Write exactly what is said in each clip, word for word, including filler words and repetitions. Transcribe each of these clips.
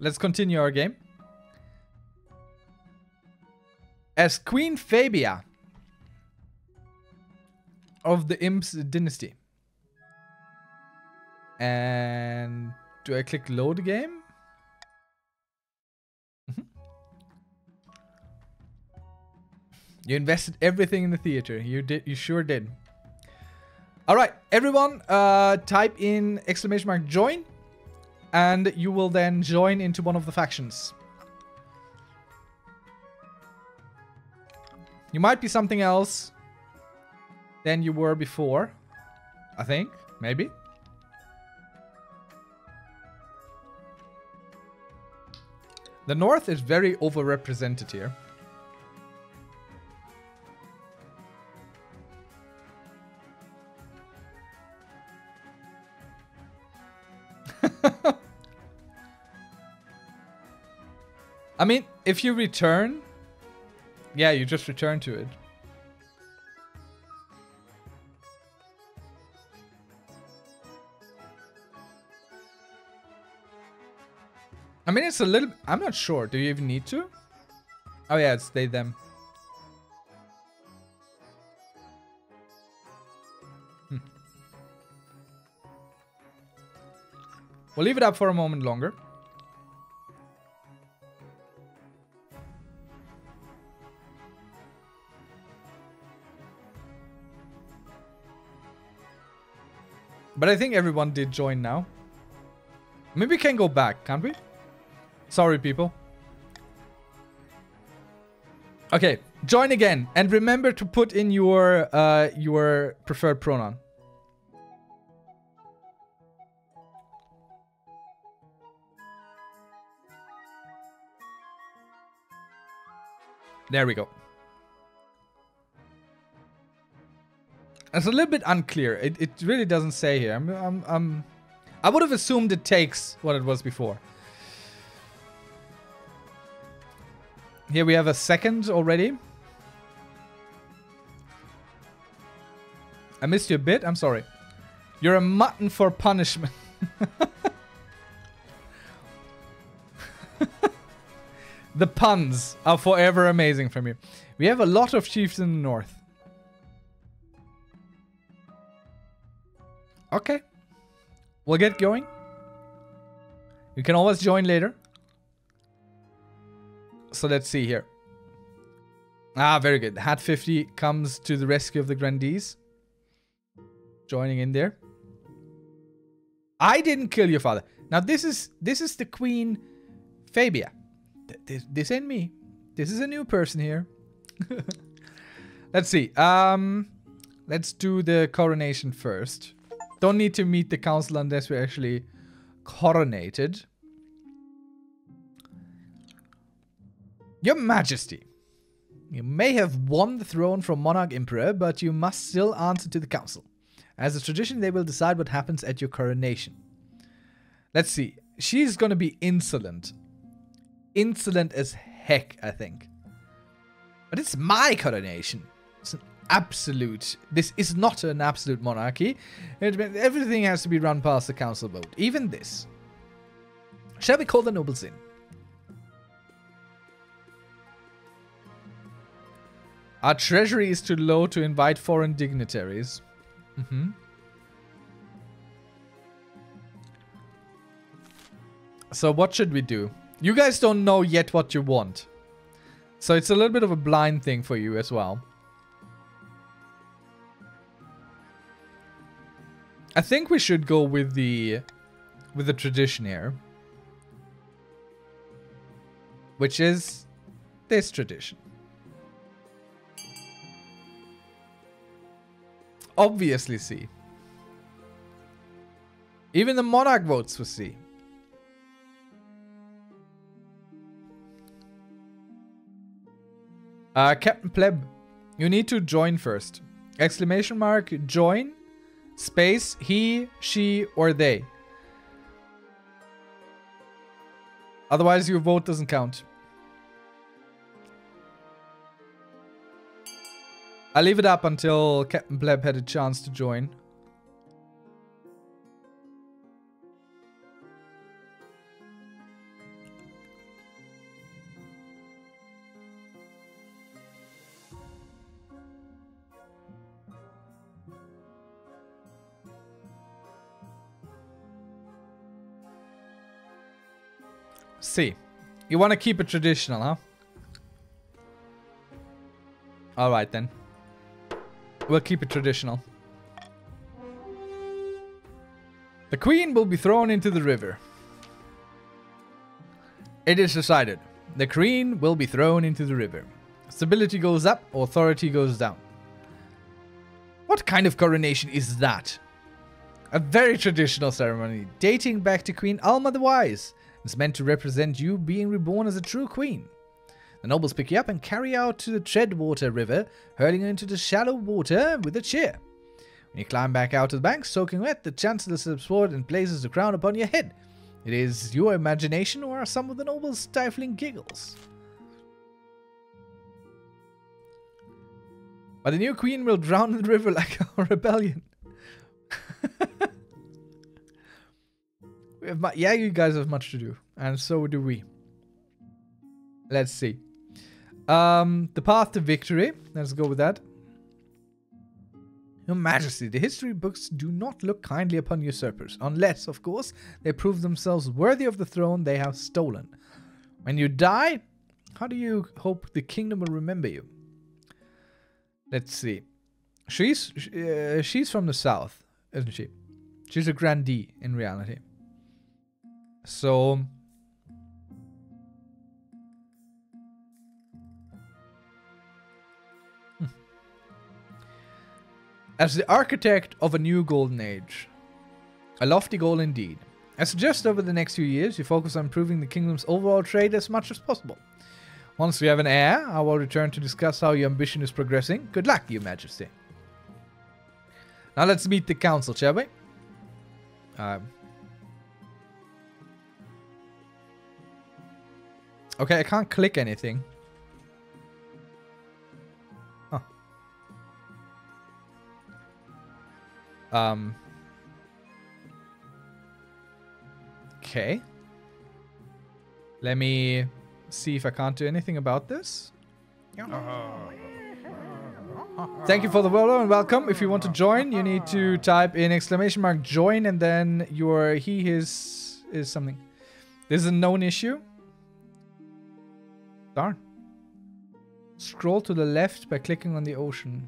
Let's continue our game. As Queen Fabia of the Imps Dynasty. And do I click load game? You invested everything in the theater. You did. You sure did. All right, everyone, uh, type in exclamation mark join, and you will then join into one of the factions. You might be something else than you were before. I think, maybe. The North is very overrepresented here. I mean, if you return, yeah, you just return to it. I mean, it's a little... I'm not sure. Do you even need to? Oh, yeah, it's they, them. Hmm. We'll leave it up for a moment longer. But I think everyone did join now. Maybe we can go back, can't we? Sorry, people. Okay, join again. And remember to put in your, uh, your preferred pronoun. There we go. It's a little bit unclear. It, it really doesn't say here. I'm, I'm, I'm, I would have assumed it takes what it was before. Here we have a second already. I missed you a bit. I'm sorry. You're a mutton for punishment. The puns are forever amazing from you. We have a lot of chiefs in the North. Okay, we'll get going. You can always join later. So let's see here. Ah, very good. Hat fifty comes to the rescue of the Grandees. Joining in there. I didn't kill your father. Now this is this is the Queen Fabia. This, this ain't me. This is a new person here. Let's see. Um, let's do the coronation first. Don't need to meet the council unless we're actually coronated. Your Majesty, you may have won the throne from Monarch Emperor, but you must still answer to the council. As a tradition, they will decide what happens at your coronation. Let's see. She's going to be insolent. Insolent as heck, I think. But it's my coronation. It's an absolute. This is not an absolute monarchy. It, everything has to be run past the council vote. Even this. Shall we call the nobles in? Our treasury is too low to invite foreign dignitaries. Mm-hmm. So what should we do? You guys don't know yet what you want. So it's a little bit of a blind thing for you as well. I think we should go with the with the tradition here, which is this tradition. Obviously C. Even the monarch votes for C. Uh, Captain Pleb, you need to join first. Exclamation mark, join. Space, he, she, or they. Otherwise, your vote doesn't count. I'll leave it up until Captain Pleb had a chance to join. see. You want to keep it traditional, huh? Alright then. We'll keep it traditional. The queen will be thrown into the river. It is decided. The queen will be thrown into the river. Stability goes up, authority goes down. What kind of coronation is that? A very traditional ceremony, dating back to Queen Alma the Wise. It's meant to represent you being reborn as a true queen. The nobles pick you up and carry you out to the Treadwater River, hurling you into the shallow water with a cheer. When you climb back out of the bank, soaking wet, the Chancellor slips forward and places the crown upon your head. It is your imagination or are some of the nobles' stifling giggles. But the new queen will drown in the river like our rebellion. we have yeah, you guys have much to do. And so do we. Let's see. Um, the path to victory. Let's go with that. Your Majesty, the history books do not look kindly upon usurpers, unless, of course, they prove themselves worthy of the throne they have stolen. When you die, how do you hope the kingdom will remember you? Let's see. She's uh, she's from the south, isn't she? She's a grandee in reality. So, as the architect of a new golden age. A lofty goal indeed. I suggest over the next few years you focus on improving the kingdom's overall trade as much as possible. Once you have an heir, I will return to discuss how your ambition is progressing. Good luck, Your Majesty. Now let's meet the council, shall we? Um, okay, I can't click anything. Um. Okay. Let me see if I can't do anything about this. Thank you for the follow and welcome. If you want to join, you need to type in exclamation mark join and then your he, his, is something. This is a known issue. Darn. Scroll to the left by clicking on the ocean.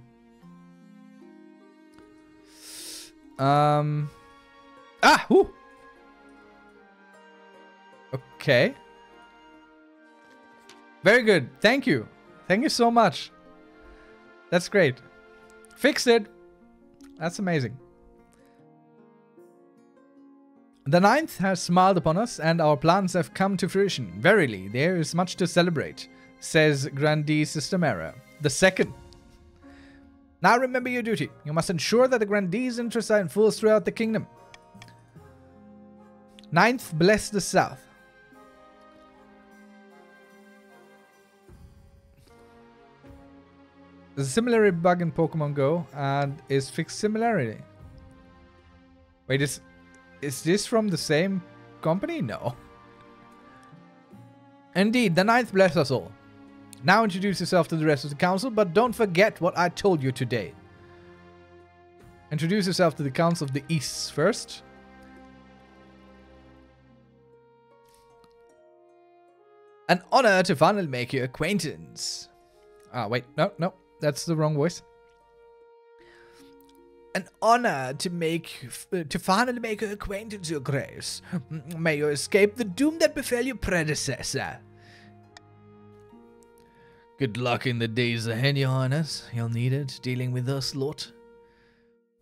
Um. Ah! Woo! Okay. Very good. Thank you. Thank you so much. That's great. Fixed it. That's amazing. The ninth has smiled upon us and our plans have come to fruition. Verily, there is much to celebrate, says Grandee Systemera the second. Now remember your duty. You must ensure that the Grandee's interests are enforced throughout the kingdom. Ninth, bless the south. There's a similarity bug in Pokemon Go and is fixed similarity. Wait, is, is this from the same company? No. Indeed, the ninth bless us all. Now introduce yourself to the rest of the council, but don't forget what I told you today. Introduce yourself to the Council of the East first. An honor to finally make your acquaintance. Ah, wait, no, no, that's the wrong voice. An honor to make, to finally make your acquaintance, Your Grace. May you escape the doom that befell your predecessor. Good luck in the days ahead, Your Highness. You'll need it, dealing with us lot.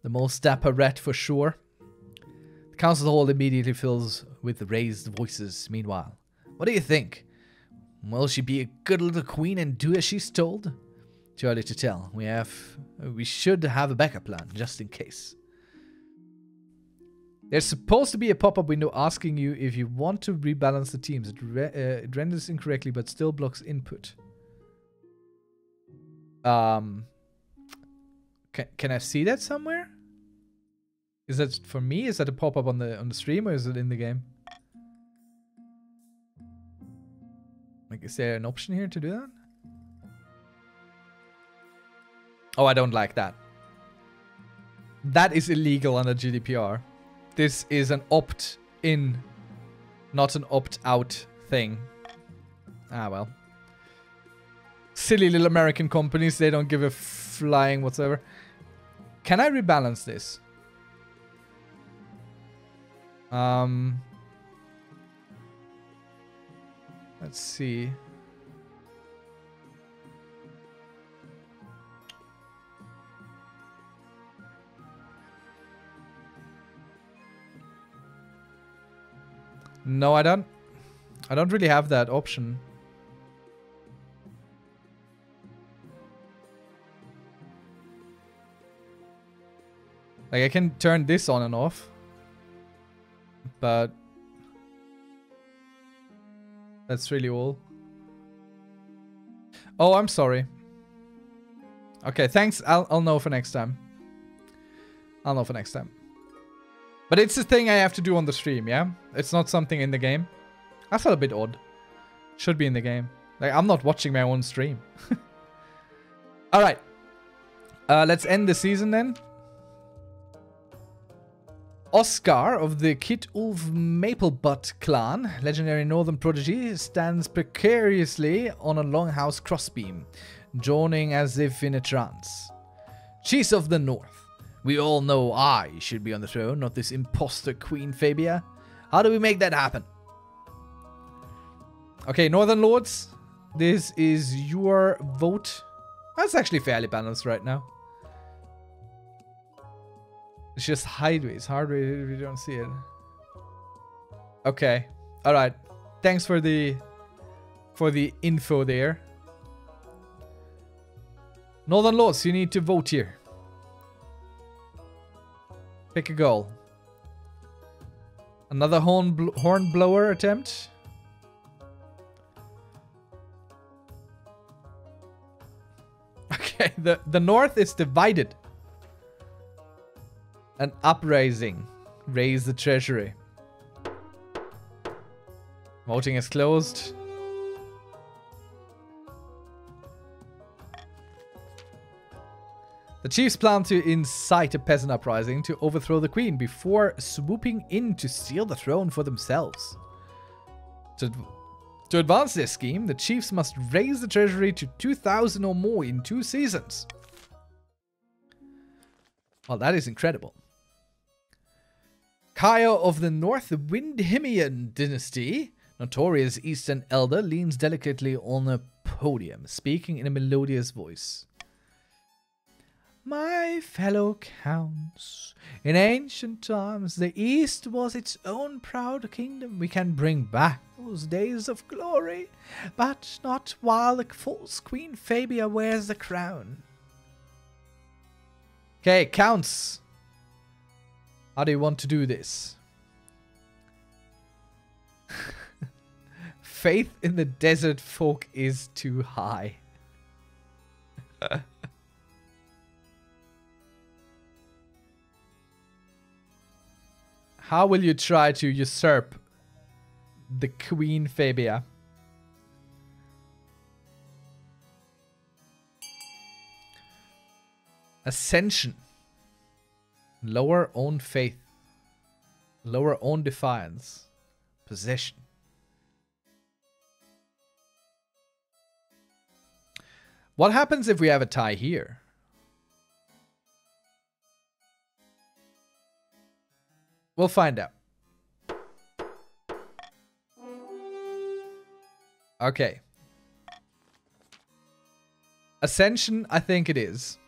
The most dapper rat for sure. The council hall immediately fills with raised voices meanwhile. What do you think? Will she be a good little queen and do as she's told? Too early to tell. We have, we should have a backup plan, just in case. There's supposed to be a pop-up window asking you if you want to rebalance the teams. It, re uh, it renders incorrectly but still blocks input. Um, can, can I see that somewhere? Is that for me? Is that a pop-up on the on the stream or is it in the game? Like, is there an option here to do that? Oh, I don't like that. That is illegal under G D P R. This is an opt-in, not an opt-out thing. Ah, well. Silly little American companies, they don't give a flying whatsoever. Can I rebalance this? Um, let's see. No, I don't. I don't really have that option. Like, I can turn this on and off, but that's really all. Oh, I'm sorry. Okay, thanks. I'll, I'll know for next time. I'll know for next time. But it's a thing I have to do on the stream, yeah? It's not something in the game. I felt a bit odd. Should be in the game. Like, I'm not watching my own stream. Alright. Uh, let's end the season then. Oscar of the Kit-Ulf Maplebutt clan, legendary northern prodigy, stands precariously on a longhouse crossbeam, droning as if in a trance. Chiefs of the North, we all know I should be on the throne, not this imposter Queen Fabia. How do we make that happen? Okay, Northern Lords, this is your vote. That's actually fairly balanced right now. It's just hideways, hardways, we don't see it. Okay, all right. Thanks for the for the info there. Northern Lords, you need to vote here. Pick a goal. Another horn bl horn blower attempt. Okay, the the North is divided. An uprising. Raise the treasury. Voting is closed. The chiefs plan to incite a peasant uprising to overthrow the queen before swooping in to steal the throne for themselves. To, to advance this scheme, the chiefs must raise the treasury to two thousand or more in two seasons. Well, that is incredible. Kaio of the North Windhemian dynasty, notorious Eastern elder, leans delicately on a podium, speaking in a melodious voice. My fellow counts, in ancient times the East was its own proud kingdom. We can bring back those days of glory, but not while the false Queen Fabia wears the crown. Okay, counts. How do you want to do this? Faith in the desert folk is too high. How will you try to usurp the Queen Fabia? Ascension. Lower own faith. Lower own defiance. Possession. What happens if we have a tie here? We'll find out. Okay. Ascension, I think it is.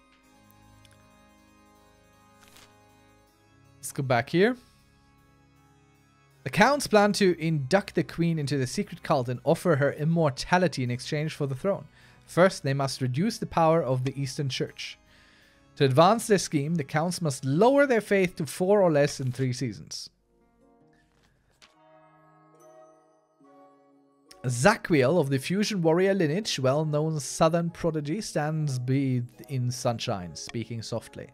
Let's go back here. The counts plan to induct the queen into the secret cult and offer her immortality in exchange for the throne. First, they must reduce the power of the Eastern Church. To advance their scheme, the counts must lower their faith to four or less in three seasons. Zaquiel of the Fusion Warrior lineage, well-known southern prodigy, stands bathed in sunshine, speaking softly.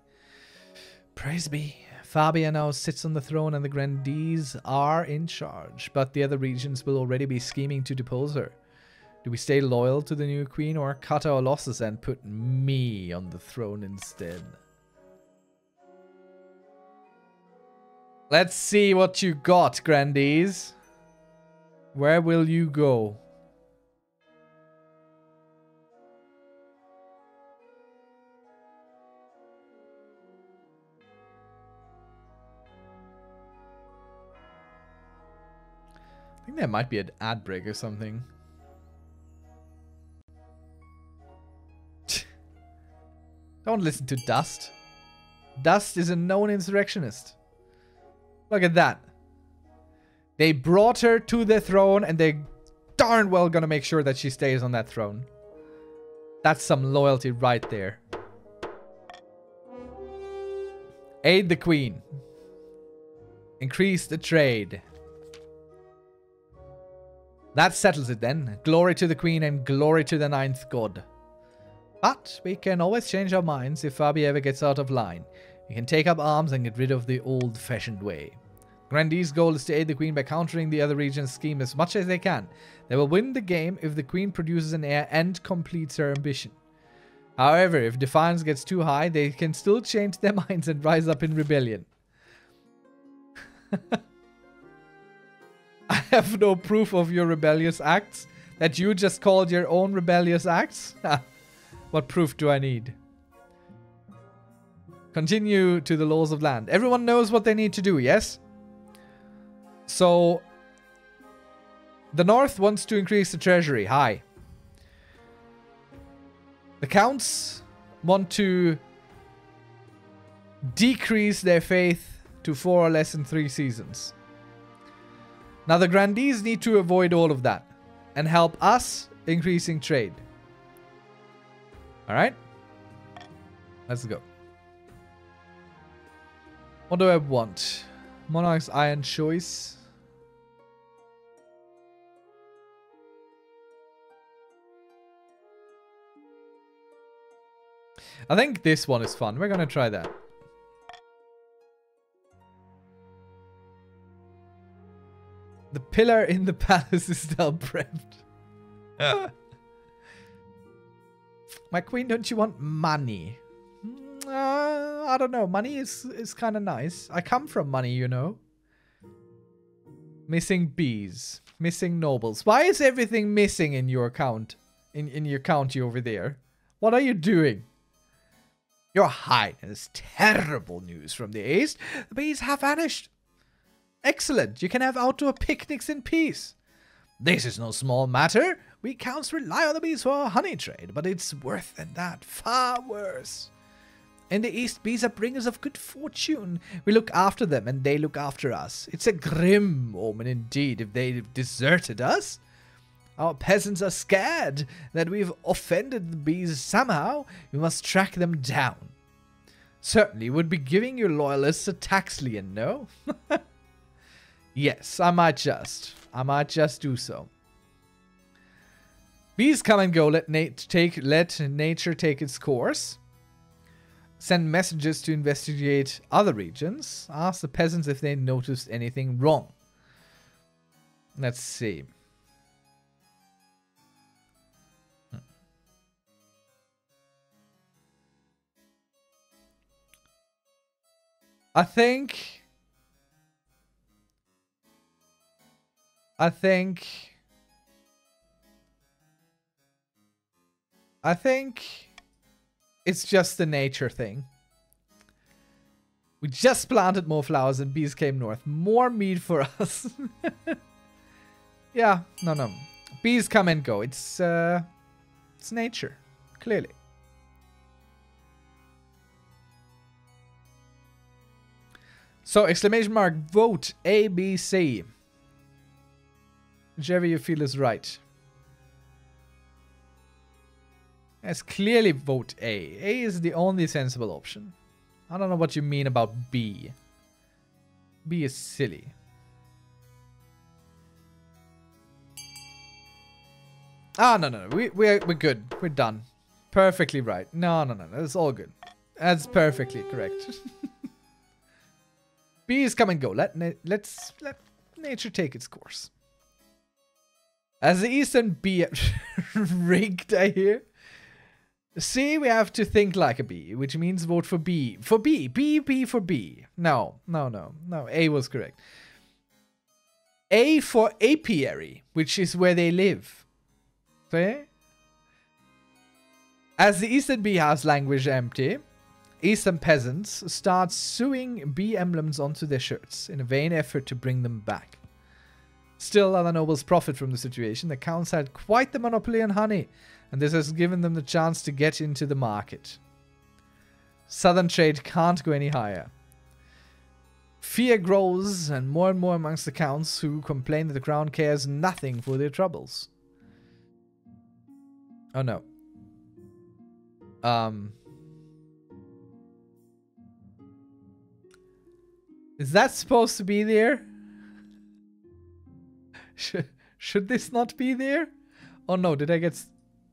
Praise be. Fabia now sits on the throne and the grandees are in charge, but the other regions will already be scheming to depose her. Do we stay loyal to the new queen or cut our losses and put me on the throne instead? Let's see what you got, grandees. Where will you go? I think there might be an ad break or something. Don't listen to Dust. Dust is a known insurrectionist. Look at that. They brought her to the throne and they darn well gonna make sure that she stays on that throne. That's some loyalty right there. Aid the queen. Increase the trade. That settles it then. Glory to the queen and glory to the ninth god. But we can always change our minds if Fabi ever gets out of line. We can take up arms and get rid of the old-fashioned way. Grandee's goal is to aid the queen by countering the other region's scheme as much as they can. They will win the game if the queen produces an heir and completes her ambition. However, if defiance gets too high, they can still change their minds and rise up in rebellion. I have no proof of your rebellious acts. That you just called your own rebellious acts? What proof do I need? Continue to the laws of land. Everyone knows what they need to do, yes? So, the north wants to increase the treasury. High. The counts want to decrease their faith to four or less in three seasons. Now, the grandees need to avoid all of that and help us increasing trade. Alright, let's go. What do I want? Monarch's Iron Choice. I think this one is fun. We're gonna try that. The pillar in the palace is now prepped. My queen, don't you want money? Uh, I don't know. Money is, is kind of nice. I come from money, you know. Missing bees. Missing nobles. Why is everything missing in your count? In, in your county over there? What are you doing? Your Highness, terrible news from the east. The bees have vanished. Excellent. You can have outdoor picnics in peace. This is no small matter. We counts rely on the bees for our honey trade, but it's worse than that, far worse. In the east, bees are bringers of good fortune. We look after them and they look after us. It's a grim omen indeed if they deserted us. Our peasants are scared that we've offended the bees somehow. We must track them down. Certainly would be giving your loyalists a tax lien, no? Yes, I might just. I might just do so. Bees come and go, let, nat take, let nature take its course. Send messengers to investigate other regions. Ask the peasants if they noticed anything wrong. Let's see. Hmm. I think... I think... I think it's just the nature thing. We just planted more flowers and bees came north. More meat for us. Yeah, no, no. Bees come and go. It's, uh, it's nature, clearly. So, exclamation mark, vote A, B, C. Whichever you feel is right. Let's clearly vote A. A is the only sensible option. I don't know what you mean about B. B is silly. Ah, no, no, no. We, we're, we're good. We're done. Perfectly right. No, no, no, no. It's all good. That's perfectly correct. B is come and go. Let, na let's, let nature take its course. As the eastern bee rigged, I hear. See, we have to think like a bee, which means vote for B. For B. B, B for B. No, no, no, no. A was correct. A for apiary, which is where they live. Okay? As the Eastern Bee House language empty, Eastern peasants start sewing bee emblems onto their shirts in a vain effort to bring them back. Still, other nobles profit from the situation. The counts had quite the monopoly on honey, and this has given them the chance to get into the market. Southern trade can't go any higher. Fear grows, and more and more amongst the counts, who complain that the crown cares nothing for their troubles. Oh no. Um... Is that supposed to be there? Should, should this not be there? Oh no, did I get...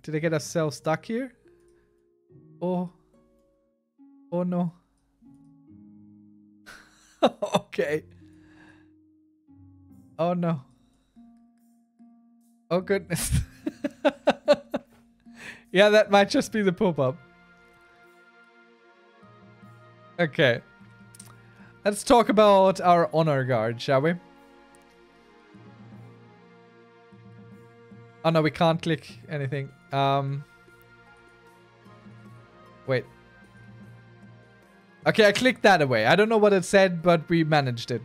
Did I get ourselves stuck here? Oh... Oh no... Okay. Oh no. Oh goodness. Yeah, that might just be the pop-up. Okay. Let's talk about our honor guard, shall we? Oh no, we can't click anything. Um. Wait. Okay, I clicked that away. I don't know what it said, but we managed it.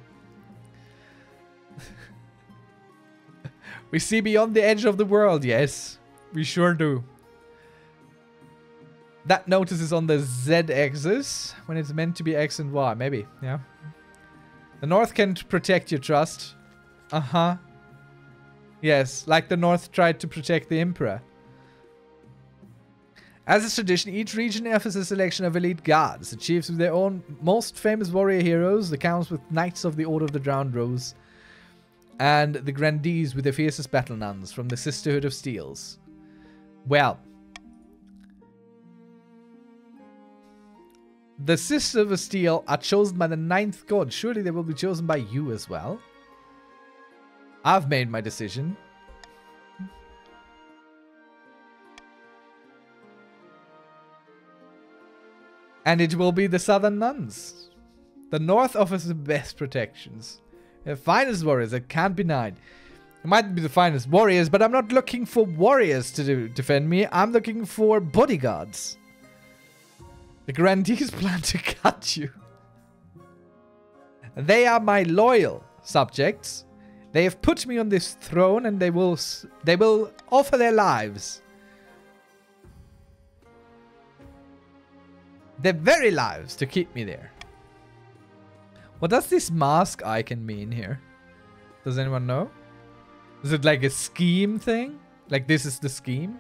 We see beyond the edge of the world, yes. We sure do. That notice is on the Z-axis, when it's meant to be X and Y, maybe, yeah. The North can protect your trust. Uh-huh. Yes, like the North tried to protect the Emperor. As is tradition, each region offers a selection of elite guards. The chiefs with their own most famous warrior heroes, the counts with knights of the Order of the Drowned Rose, and the grandees with their fiercest battle nuns from the Sisterhood of Steels. Well. The Sisters of Steel are chosen by the Ninth God. Surely they will be chosen by you as well. I've made my decision. And it will be the Southern Nuns. The North offers the best protections. The finest warriors that can't be denied. It might be the finest warriors, but I'm not looking for warriors to do, defend me. I'm looking for bodyguards. The grandees plan to cut you. They are my loyal subjects. They have put me on this throne, and they will they will offer their lives. Their very lives to keep me there. What does this mask icon mean here? Does anyone know? Is it like a scheme thing? Like this is the scheme?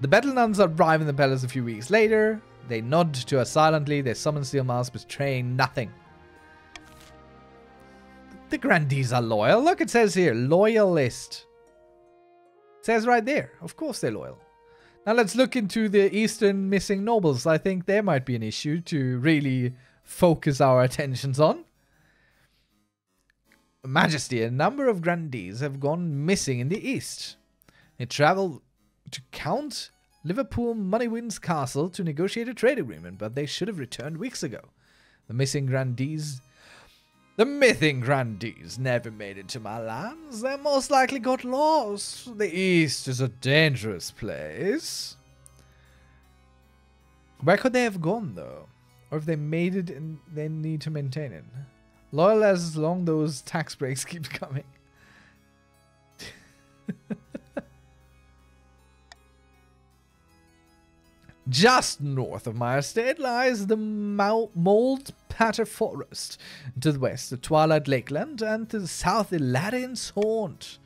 The battle nuns arrive in the palace a few weeks later. They nod to her silently. Their summon steel mask betraying nothing. The grandees are loyal. Look, it says here. Loyalist. It says right there. Of course they're loyal. Now let's look into the Eastern missing nobles. I think there might be an issue to really focus our attentions on. Majesty, a number of grandees have gone missing in the East. They travel to Count Liverpool Moneywind's castle to negotiate a trade agreement, but they should have returned weeks ago. The missing grandees... The missing grandees never made it to my lands. They most likely got lost. The East is a dangerous place. Where could they have gone, though? Or if they made it and they need to maintain it? Loyal as long those tax breaks keep coming. Just north of my estate lies the Mould Patter Forest. To the west, the Twilight Lakeland, and to the south, Aladdin's Haunt.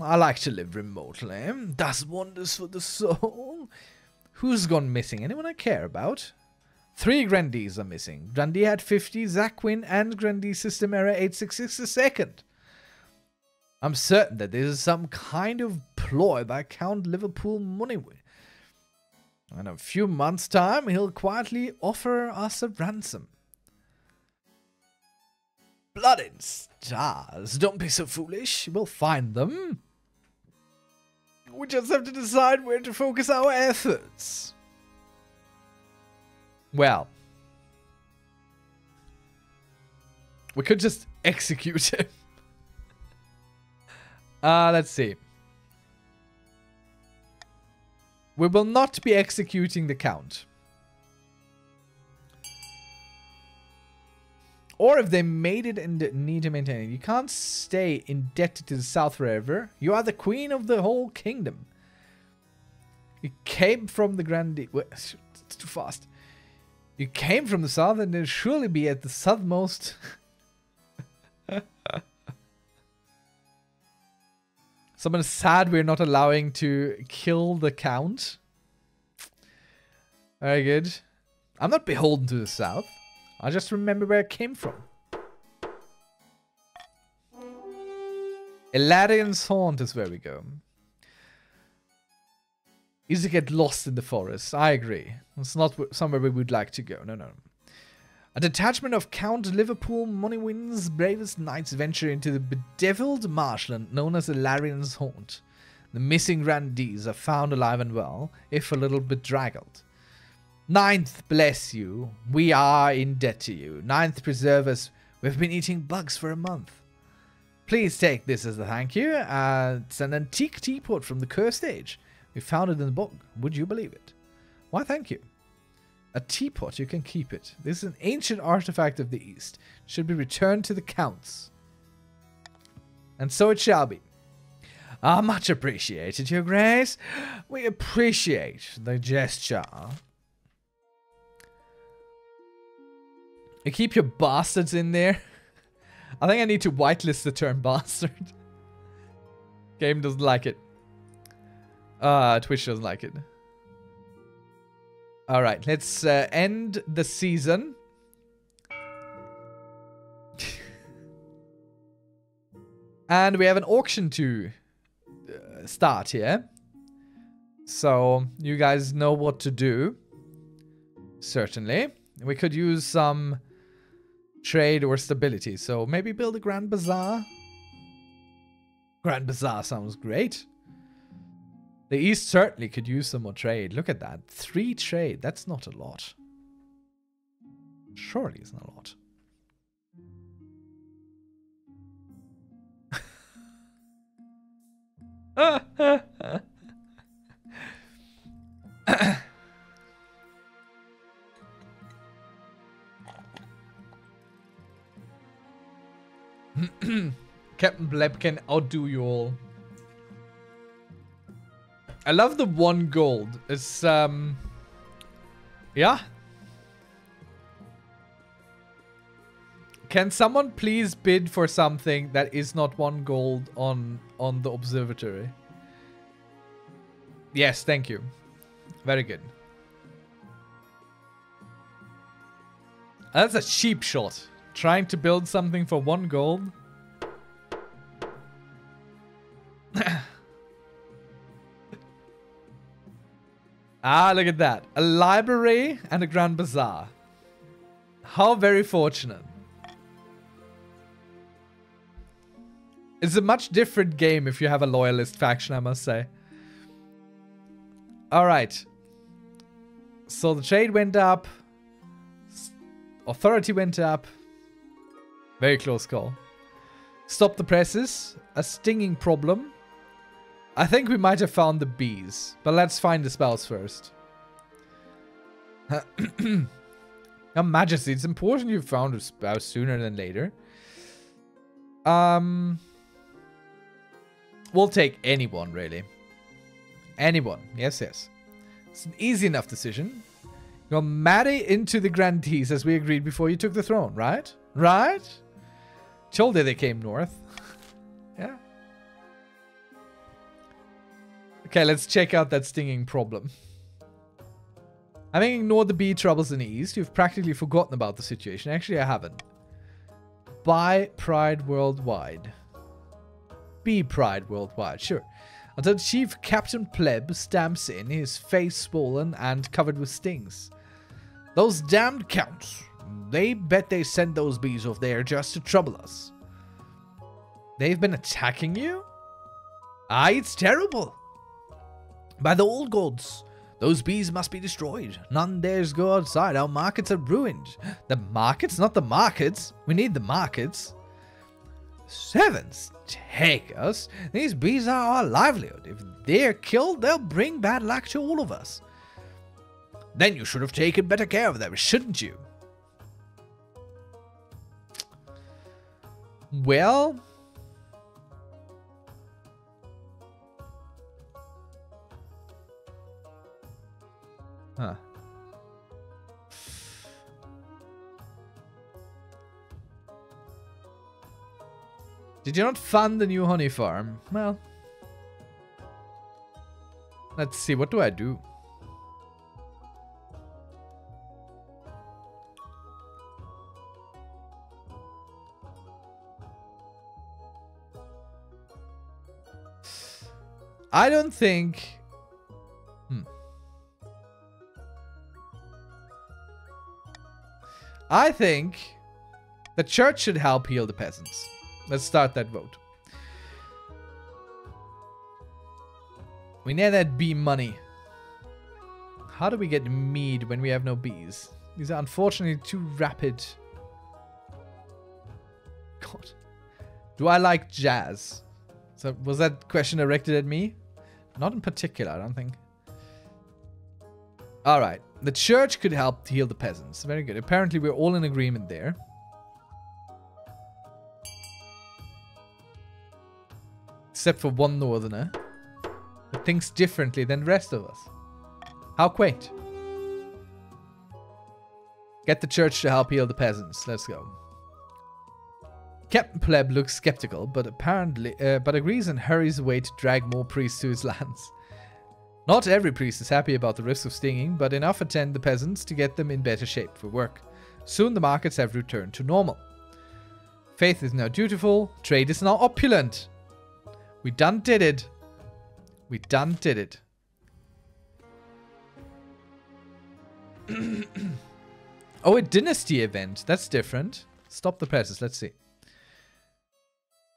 I like to live remotely. Does wonders for the soul. Who's gone missing? Anyone I care about? Three grandees are missing. Grandee had fifty, Zaquin, and Grandee System Error eight six six two. I'm certain that this is some kind of ploy by Count Liverpool Moneywin. In a few months' time, he'll quietly offer us a ransom. Blood and stars, don't be so foolish. We'll find them. We just have to decide where to focus our efforts. Well. We could just execute him. Uh, let's see. We will not be executing the count. Or if they made it and need to maintain it. You can't stay indebted to the south forever. You are the queen of the whole kingdom. You came from the grand... It's too fast. You came from the south and will surely be at the southernmost... Someone is sad we're not allowing to kill the count. Very good. I'm not beholden to the south. I just remember where it came from. Elarian's Haunt is where we go. Easy to get lost in the forest. I agree. It's not somewhere we would like to go. No, no. A detachment of Count Liverpool Monywind's bravest knights venture into the bedeviled marshland known as Elarian's Haunt. The missing grandees are found alive and well, if a little bedraggled. Ninth, bless you. We are in debt to you. Ninth, preserve us. We've been eating bugs for a month. Please take this as a thank you. Uh, it's an antique teapot from the cursed age. We found it in the bog. Would you believe it? Why, thank you. A teapot, you can keep it. This is an ancient artifact of the East. It should be returned to the counts. And so it shall be. Ah, much appreciated, Your Grace. We appreciate the gesture. You keep your bastards in there. I think I need to whitelist the term bastard. Game doesn't like it. Ah, uh, Twitch doesn't like it. All right, let's uh, end the season. And we have an auction to uh, start here. So you guys know what to do. Certainly. We could use some trade or stability. So maybe build a Grand Bazaar. Grand Bazaar sounds great. The East certainly could use some more trade. Look at that. Three trade. That's not a lot. Surely it's not a lot. Captain Bleb can outdo you all. I love the one gold. It's, um... yeah. Can someone please bid for something that is not one gold on, on the observatory? Yes, thank you. Very good. That's a cheap shot. Trying to build something for one gold. Ah, look at that. A library and a Grand Bazaar. How very fortunate. It's a much different game if you have a loyalist faction, I must say. Alright. So the trade went up. Authority went up. Very close call. Stop the presses. A stinging problem. I think we might have found the bees, but let's find the spells first. Your Majesty, it's important you found a spell sooner than later. Um, we'll take anyone, really. Anyone. Yes, yes. It's an easy enough decision. You'll marry into the grandees as we agreed before you took the throne, right? Right? Told you they came north. Yeah. Okay, let's check out that stinging problem. Having ignored the bee troubles in the East, you've practically forgotten about the situation. Actually, I haven't. Buy Pride Worldwide. Bee Pride Worldwide, sure. Until Chief Captain Pleb stamps in, his face swollen and covered with stings. Those damned counts. They bet they sent those bees off there just to trouble us. They've been attacking you? Ah, it's terrible. By the old gods, those bees must be destroyed. None dares go outside. Our markets are ruined. The markets? Not the markets. We need the markets. Sevens? Take us. These bees are our livelihood. If they're killed, they'll bring bad luck to all of us. Then you should have taken better care of them, shouldn't you? Well... Huh. Did you not fund the new honey farm? Well... Let's see, what do I do? I don't think... Hmm. I think the church should help heal the peasants. Let's start that vote. We need that bee money. How do we get mead when we have no bees? These are unfortunately too rapid. God. Do I like jazz? So was that question directed at me? Not in particular, I don't think. Alright. The church could help heal the peasants. Very good. Apparently we're all in agreement there. Except for one northerner that thinks differently than the rest of us. How quaint. Get the church to help heal the peasants. Let's go. Captain Pleb looks skeptical, but apparently, uh, but agrees and hurries away to drag more priests to his lands. Not every priest is happy about the risk of stinging, but enough attend the peasants to get them in better shape for work. Soon the markets have returned to normal. Faith is now dutiful. Trade is now opulent. We done did it. We done did it. Oh, a dynasty event. That's different. Stop the presses. Let's see.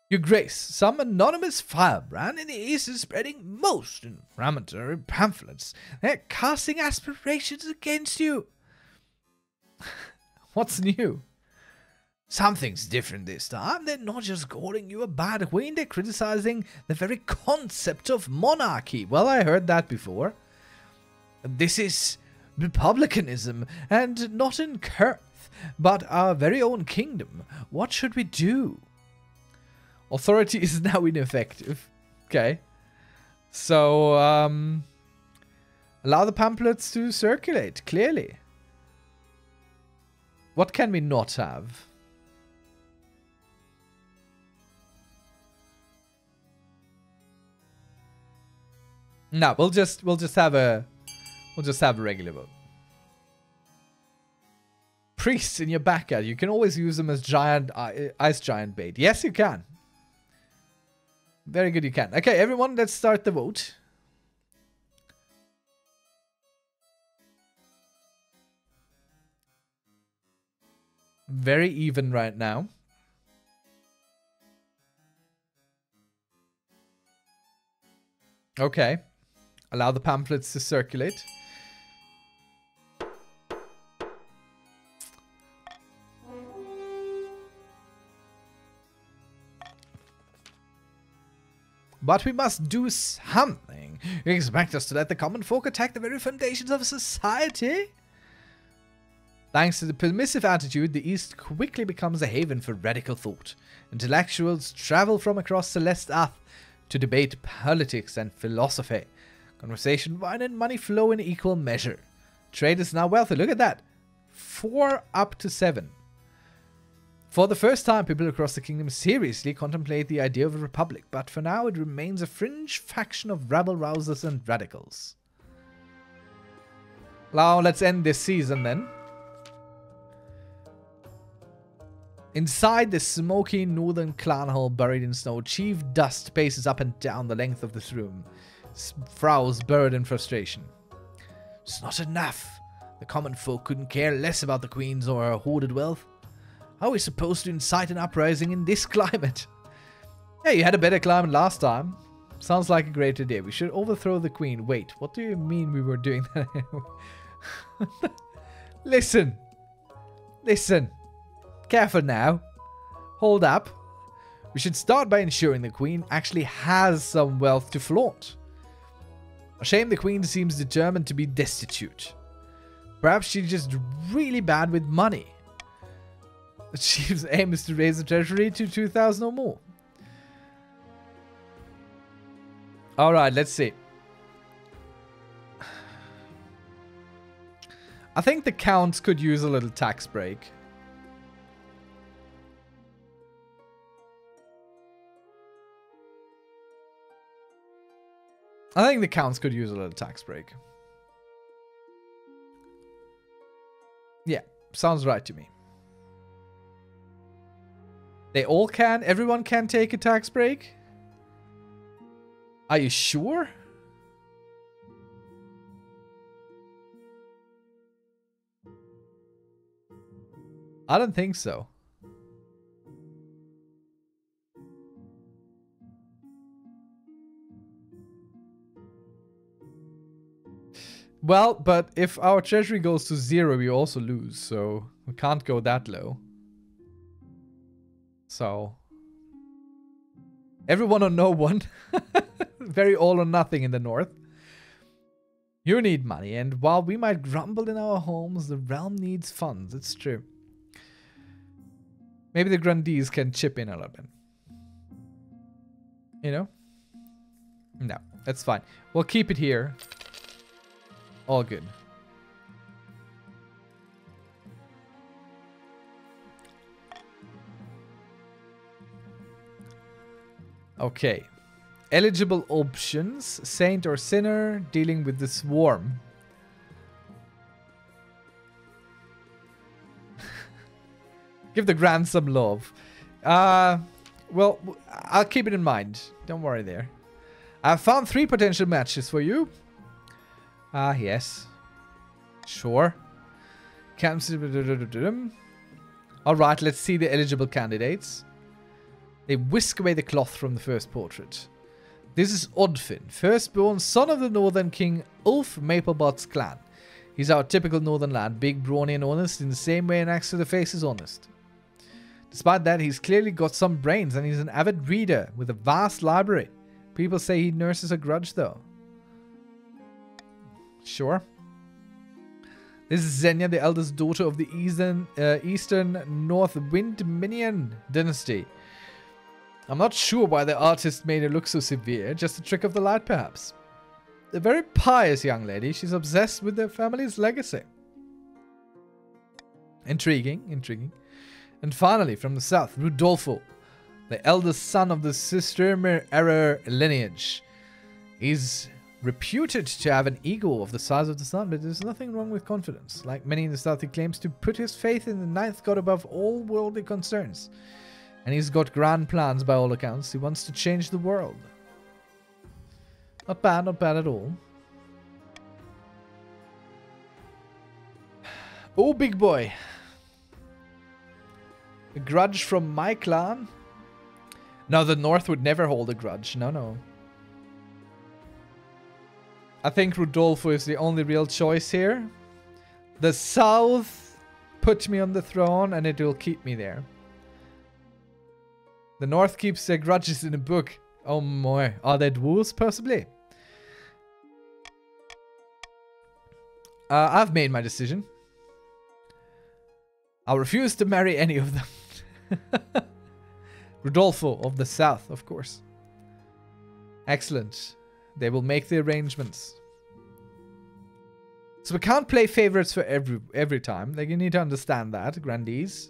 Your Grace, some anonymous firebrand in the East is spreading most inflammatory pamphlets. They're casting aspirations against you. What's new? Something's different this time. They're not just calling you a bad queen, they're criticizing the very concept of monarchy. Well, I heard that before. This is republicanism, and not in Kurth, but our very own kingdom. What should we do? Authority is now ineffective. Okay. So, um... allow the pamphlets to circulate, clearly. What can we not have? No, we'll just we'll just have a we'll just have a regular vote. Priests in your backyard, you can always use them as giant uh, ice giant bait. Yes, you can. Very good, you can. Okay, everyone, let's start the vote. Very even right now. Okay. Allow the pamphlets to circulate. But we must do something. You expect us to let the common folk attack the very foundations of society? Thanks to the permissive attitude, the East quickly becomes a haven for radical thought. Intellectuals travel from across Celeste Earth to debate politics and philosophy. Conversation, wine, and money flow in equal measure. Trade is now wealthy. Look at that. Four up to seven. For the first time, people across the kingdom seriously contemplate the idea of a republic, but for now it remains a fringe faction of rabble-rousers and radicals. Now, let's end this season then. Inside the smoky northern clan hall buried in snow, Chief Dust paces up and down the length of this room, frowns buried in frustration. It's not enough. The common folk couldn't care less about the queens or her hoarded wealth. How are we supposed to incite an uprising in this climate? Yeah, you had a better climate last time. Sounds like a great idea. We should overthrow the queen. Wait, what do you mean we were doing that? Listen. Listen. Careful now. Hold up. We should start by ensuring the Queen actually has some wealth to flaunt. A shame the Queen seems determined to be destitute. Perhaps she's just really bad with money. The chief's aim is to raise the treasury to two thousand or more. Alright, let's see. I think the counts could use a little tax break. I think the counts could use a little tax break. Yeah, sounds right to me. They all can? Everyone can take a tax break? Are you sure? I don't think so. Well, but if our treasury goes to zero, we also lose, so we can't go that low. So, everyone or no one. Very all or nothing in the north. You need money, and while we might grumble in our homes, the realm needs funds. It's true. Maybe the grandees can chip in a little bit. You know? No, that's fine. We'll keep it here. All good. Okay. Eligible options. Saint or sinner. Dealing with the swarm. Give the grand some love. Uh, well, I'll keep it in mind. Don't worry there. I've found three potential matches for you. Ah, yes. Sure. Alright, let's see the eligible candidates. They whisk away the cloth from the first portrait. This is Odfin, firstborn son of the northern king Ulf Maplebot's clan. He's our typical northern lad, big, brawny and honest in the same way an axe to the face is honest. Despite that, he's clearly got some brains and he's an avid reader with a vast library. People say he nurses a grudge though. Sure. This is Xenia, the eldest daughter of the Eastern, uh, Eastern North Windminian dynasty. I'm not sure why the artist made her look so severe, just a trick of the light perhaps. A very pious young lady, she's obsessed with their family's legacy. Intriguing, intriguing. And finally, from the south, Rudolfo, the eldest son of the Cistermierer lineage. He's reputed to have an ego of the size of the sun, but there's nothing wrong with confidence. Like many in the south, he claims to put his faith in the ninth god above all worldly concerns. And he's got grand plans by all accounts. He wants to change the world. Not bad, not bad at all. Oh, big boy. A grudge from my clan? No, the North would never hold a grudge. No, no. I think Rodolfo is the only real choice here. The South put me on the throne and it will keep me there. The North keeps their grudges in a book. Oh my. Are they dwarves, possibly? Uh, I've made my decision. I'll refuse to marry any of them. Rodolfo of the South, of course. Excellent. They will make the arrangements. So we can't play favorites for every every time. Like, you need to understand that, grandees.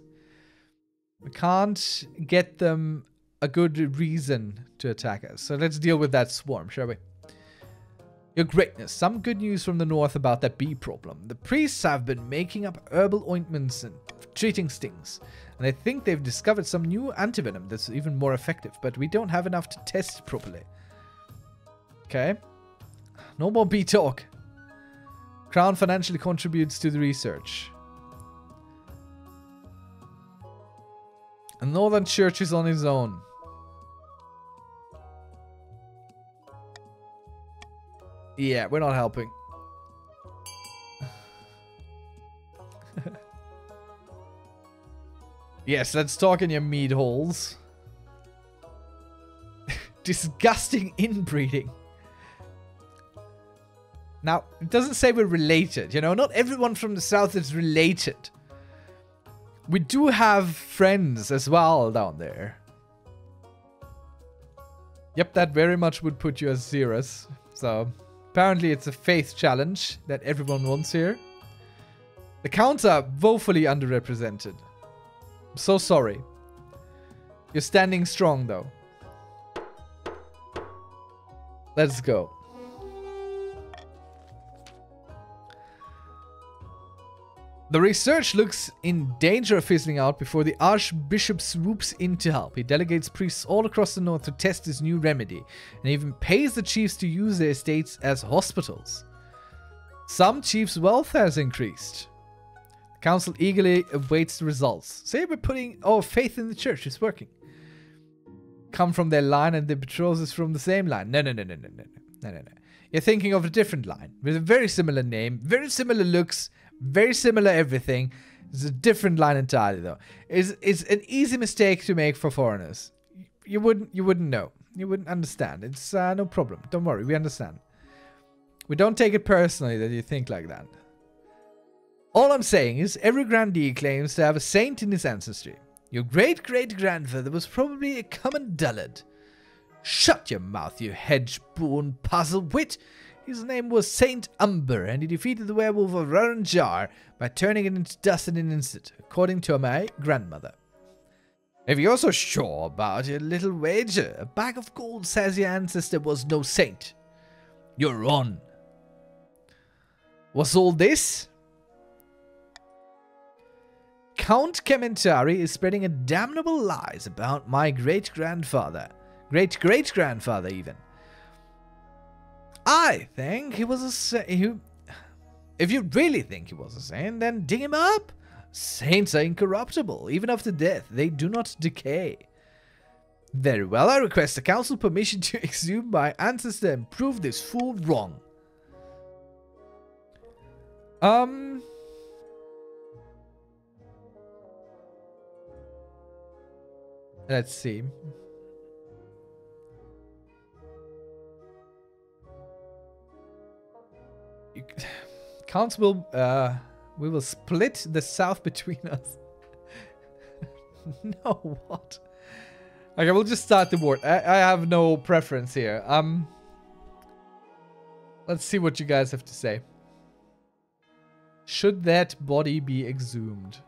We can't get them a good reason to attack us. So let's deal with that swarm, shall we? Your greatness. Some good news from the north about that bee problem. The priests have been making up herbal ointments and treating stings. And I think they've discovered some new antivenom that's even more effective. But we don't have enough to test properly. Okay. No more bee talk. Crown financially contributes to the research. The Northern Church is on his own. Yeah, we're not helping. Yes, let's talk in your mead halls. disgusting inbreeding. Now, it doesn't say we're related, you know? Not everyone from the south is related. We do have friends as well down there. Yep, that very much would put you as Xeras. So, apparently it's a faith challenge that everyone wants here. The counts are woefully underrepresented. I'm so sorry. You're standing strong, though. Let's go. The research looks in danger of fizzling out before the Archbishop swoops in to help. He delegates priests all across the north to test his new remedy, and even pays the chiefs to use their estates as hospitals. Some chiefs' wealth has increased. The council eagerly awaits the results. Say we're putting our faith in the church, it's working. Come from their line and the betrothal is from the same line. No, no, no, no, no, no, no, no, no. You're thinking of a different line with a very similar name, very similar looks, very similar everything. It's a different line entirely, though. It's, it's an easy mistake to make for foreigners. You wouldn't, you wouldn't know. You wouldn't understand. It's uh, no problem. Don't worry. We understand. We don't take it personally that you think like that. All I'm saying is every grandee claims to have a saint in his ancestry. Your great-great-grandfather was probably a common dullard. Shut your mouth, you hedge-born puzzle-wit. His name was Saint Umber, and he defeated the werewolf of Roranjar by turning it into dust in an instant, according to my grandmother. If you're so sure about your little wager, a bag of gold says your ancestor was no saint. You're on. What's all this? Count Kementari is spreading a damnable lies about my great-grandfather. Great-great-grandfather, even. I think he was a saint. If you really think he was a saint, then dig him up. Saints are incorruptible. Even after death, they do not decay. Very well, I request the council permission to exhume my ancestor and prove this fool wrong. Um... Let's see. You, counts will, uh, we will split the south between us. No, what? Okay, we'll just start the war. I, I have no preference here. Um, let's see what you guys have to say. Should that body be exhumed?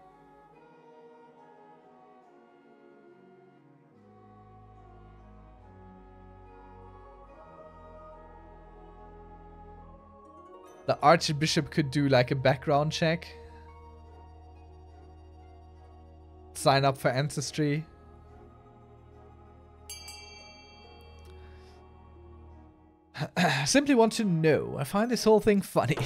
The Archbishop could do like a background check. Sign up for Ancestry. Simply want to know. I find this whole thing funny.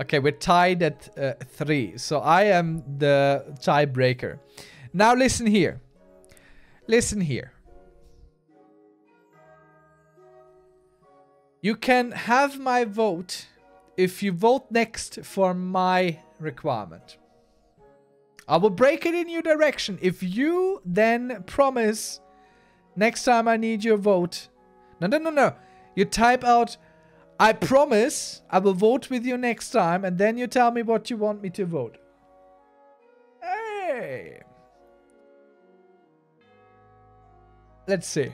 Okay, we're tied at uh, three. So I am the tiebreaker. Now listen here. Listen here. You can have my vote if you vote next for my requirement. I will break it in your direction. If you then promise next time I need your vote. No, no, no, no. You type out, I promise I will vote with you next time. And then you tell me what you want me to vote. Hey. Let's see.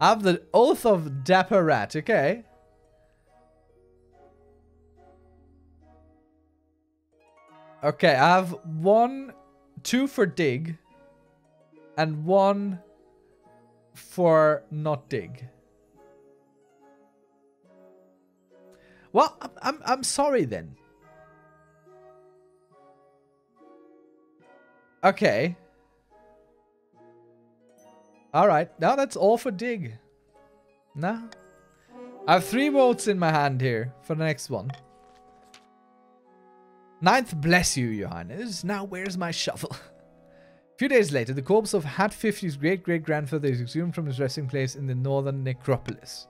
I have the Oath of Dapper Rat, okay. Okay, I have one, two for dig, and one for not dig. Well, I'm, I'm, I'm sorry then. Okay. Alright, now that's all for dig. Nah. I have three votes in my hand here for the next one. Ninth, bless you, Your Highness. Now where's my shovel? A few days later, the corpse of Hat fifty's great-great-grandfather is exhumed from his resting place in the northern necropolis.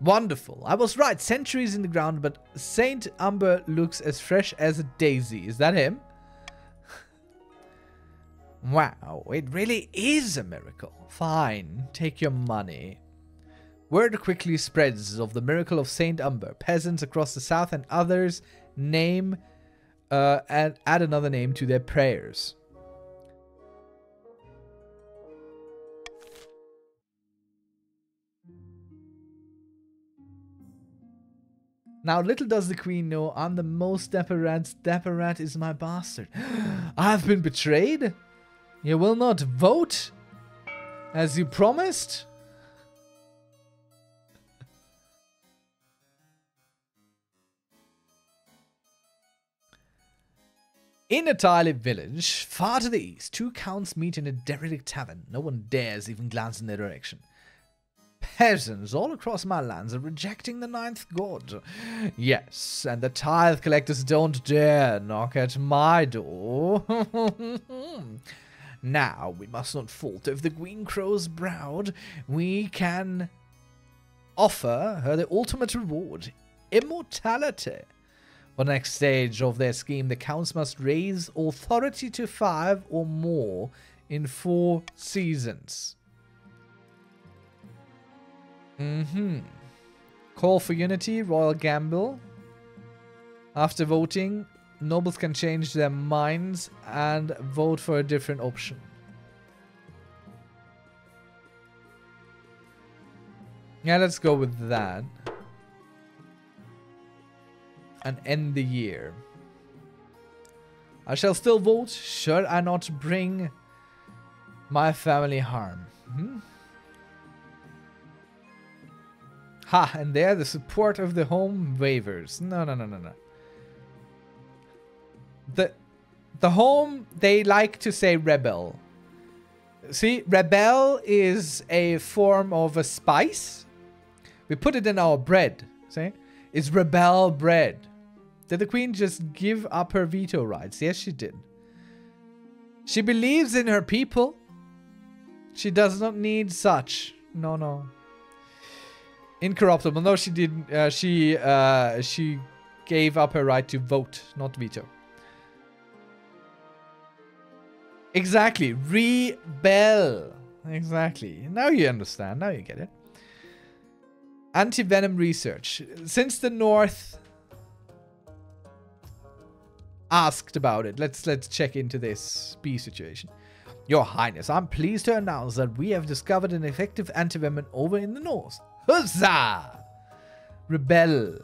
Wonderful. I was right. Centuries in the ground, but Saint Umber looks as fresh as a daisy. Is that him? Wow, it really is a miracle. Fine, take your money. Word quickly spreads of the miracle of Saint Umber. Peasants across the south and others name uh, and add another name to their prayers. Now, little does the queen know, I'm the most dapper rat. Dapper rat is my bastard. I've been betrayed. You will not vote as you promised. In a tiny village, far to the east, two counts meet in a derelict tavern. No one dares even glance in their direction. Peasants all across my lands are rejecting the ninth god. Yes, and the tithe collectors don't dare knock at my door. Now, we must not falter. If the Green Crow's browed, we can offer her the ultimate reward, immortality. For the next stage of their scheme, the counts must raise authority to five or more in four seasons. Mm-hmm. Call for unity, royal gamble. After voting, nobles can change their minds and vote for a different option. Yeah, let's go with that. And end the year. I shall still vote, should I not bring my family harm. Hmm? Ha, and there the support of the home wavers. No, no, no, no, no. The, the home, they like to say rebel. See, rebel is a form of a spice. We put it in our bread, see? It's rebel bread. Did the queen just give up her veto rights? Yes, she did. She believes in her people. She does not need such. No, no. Incorruptible. No, she didn't. Uh, she uh, she gave up her right to vote, not veto. Exactly. Rebel. Exactly. Now you understand. Now you get it. Anti-venom research. Since the North asked about it, let's let's check into this bee situation. Your Highness, I'm pleased to announce that we have discovered an effective anti-venom over in the North. Huzzah! Rebel.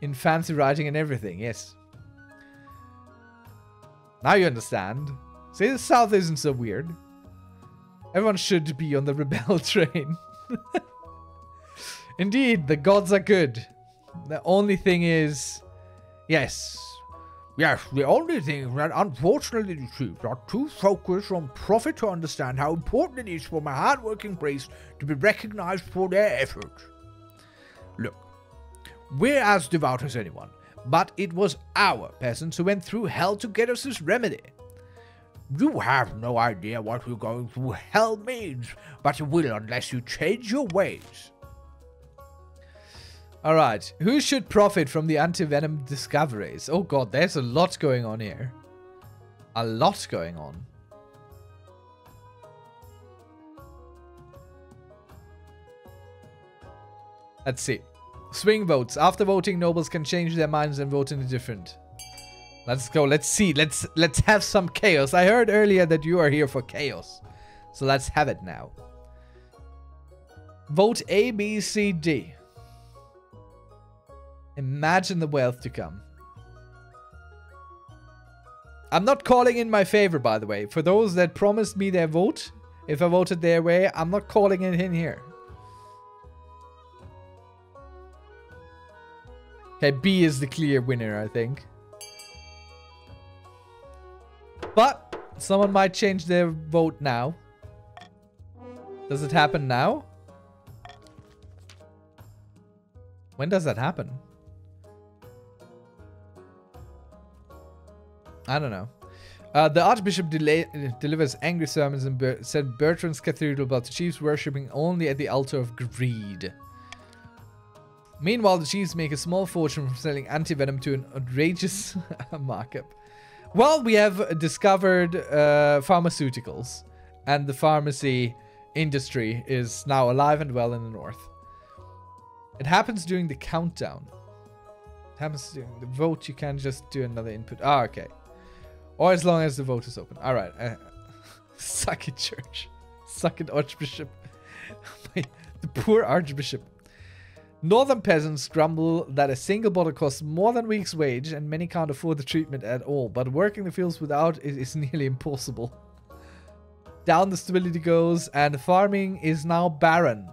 In fancy writing and everything, yes. Now you understand. See, the South isn't so weird. Everyone should be on the rebel train. Indeed, the gods are good. The only thing is... Yes. Yes, the only thing that unfortunately the troops are too focused on profit to understand how important it is for my hard-working race to be recognized for their efforts. Look, we're as devout as anyone, but it was our peasants who went through hell to get us this remedy. You have no idea what we're going through hell means, but you will unless you change your ways. Alright, who should profit from the anti-venom discoveries? Oh god, there's a lot going on here. A lot going on. Let's see. Swing votes. After voting, nobles can change their minds and vote in a different. Let's go, let's see. Let's, let's have some chaos. I heard earlier that you are here for chaos. So let's have it now. Vote A, B, C, D. Imagine the wealth to come. I'm not calling in my favor, by the way. For those that promised me their vote, if I voted their way, I'm not calling it in here. Okay, B is the clear winner, I think. But someone might change their vote now. Does it happen now? When does that happen? I don't know. Uh, the Archbishop delay, delivers angry sermons in Ber Saint Bertrand's Cathedral about the chiefs worshipping only at the altar of greed. Meanwhile, the Chiefs make a small fortune from selling anti-venom to an outrageous markup. Well, we have discovered uh, pharmaceuticals, and the pharmacy industry is now alive and well in the north. It happens during the countdown. It happens during the vote. You can just do another input. Ah, okay. Or as long as the vote is open. All right. Uh, suck it, church. Suck it, archbishop. The poor archbishop. Northern peasants grumble that a single bottle costs more than a week's wage and many can't afford the treatment at all, but working the fields without it is nearly impossible. Down the stability goes, and farming is now barren.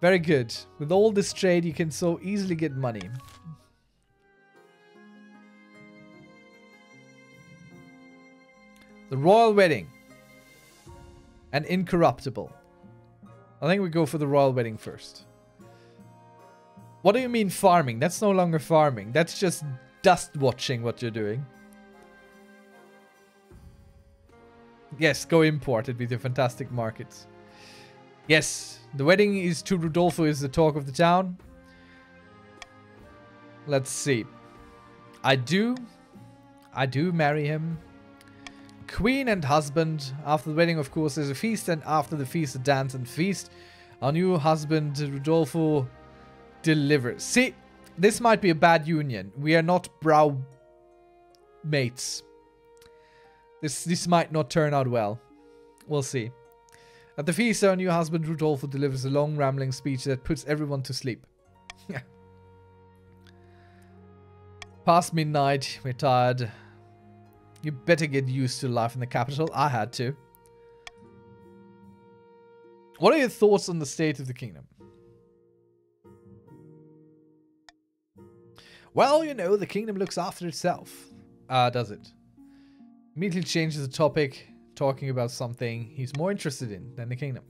Very good. With all this trade, you can so easily get money. The royal wedding. And incorruptible. I think we go for the royal wedding first. What do you mean farming? That's no longer farming. That's just dust watching what you're doing. Yes, go import it with your fantastic markets. Yes, the wedding is to Rudolfo is the talk of the town. Let's see. I do. I do marry him. Queen and husband. After the wedding, of course, there's a feast, and after the feast, a dance and feast. Our new husband, Rudolfo, delivers. See, this might be a bad union. We are not brow mates. This this might not turn out well. We'll see. At the feast, our new husband, Rudolfo, delivers a long, rambling speech that puts everyone to sleep. Past midnight, we're tired. You better get used to life in the capital. I had to. What are your thoughts on the state of the kingdom? Well, you know, the kingdom looks after itself. Uh, does it? Immediately changes the topic, talking about something he's more interested in than the kingdom.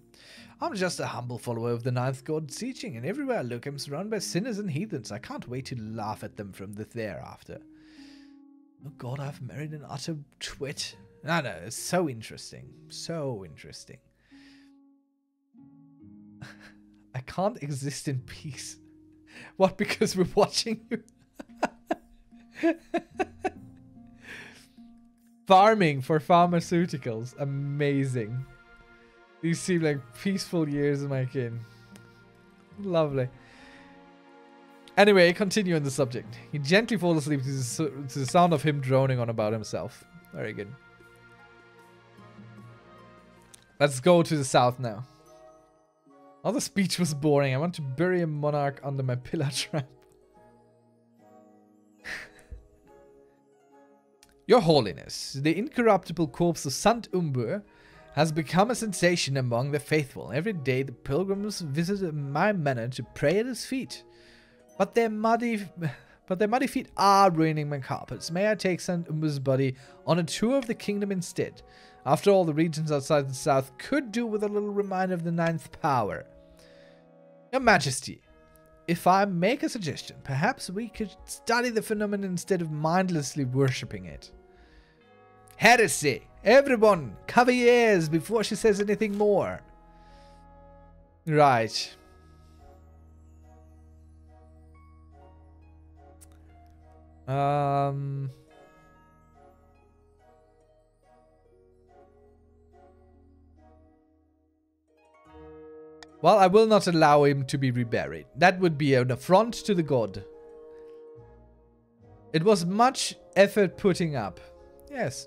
I'm just a humble follower of the ninth god's teaching, and everywhere I look, I'm surrounded by sinners and heathens. I can't wait to laugh at them from the thereafter. Oh god, I've married an utter twit. No, no, it's so interesting. So interesting. I can't exist in peace. What, because we're watching you? Farming for pharmaceuticals. Amazing. These seem like peaceful years of my kin. Lovely. Anyway, continue on the subject. You gently fall asleep to the, to the sound of him droning on about himself. Very good. Let's go to the south now. Oh, the speech was boring. I want to bury a monarch under my pillar trap. Your Holiness, the incorruptible corpse of Sant Umbur has become a sensation among the faithful. Every day the pilgrims visit my manor to pray at his feet. But their muddy, but their muddy feet are ruining my carpets. May I take Sant Umbur's body on a tour of the kingdom instead? After all, the regions outside the south could do with a little reminder of the ninth power. Your Majesty, if I make a suggestion, perhaps we could study the phenomenon instead of mindlessly worshipping it. Heresy! Everyone, cover your ears before she says anything more. Right. Um, well, I will not allow him to be reburied. That would be an affront to the god. It was much effort putting up. Yes.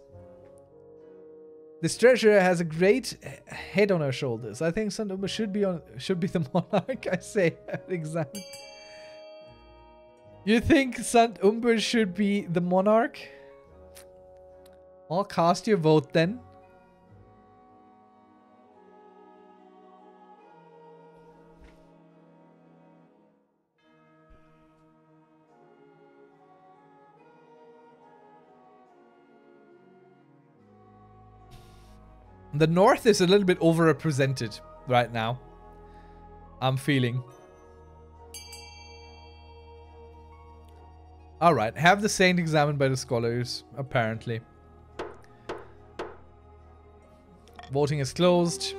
This treasurer has a great head on her shoulders. I think Sant Umbur should be on should be the monarch. I say exactly. You think Sant Umbur should be the monarch? I'll cast your vote then. The north is a little bit overrepresented right now, I'm feeling. Alright, have the saint examined by the scholars, apparently. Voting is closed.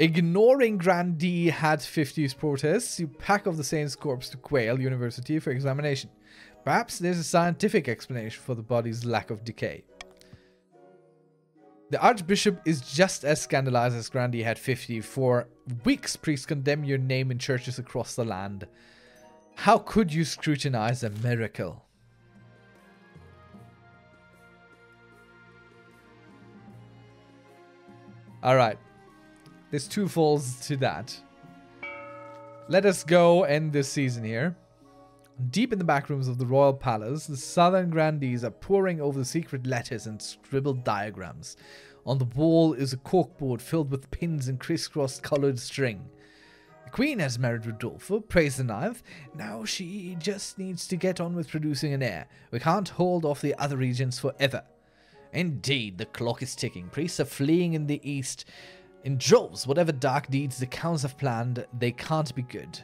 Ignoring Grandee had fifties protests, you pack off the Saints' corpse to Quail University for examination. Perhaps there's a scientific explanation for the body's lack of decay. The Archbishop is just as scandalized as Grandee had fifty. For weeks, priests condemn your name in churches across the land. How could you scrutinize a miracle? Alright. There's two folds to that. Let us go end this season here. Deep in the back rooms of the royal palace, the southern grandees are poring over the secret letters and scribbled diagrams. On the wall is a corkboard filled with pins and crisscrossed colored string. The queen has married Rodolfo, praise the ninth. Now she just needs to get on with producing an heir. We can't hold off the other regents forever. Indeed, the clock is ticking. Priests are fleeing in the east. In droves, whatever dark deeds the counts have planned, they can't be good.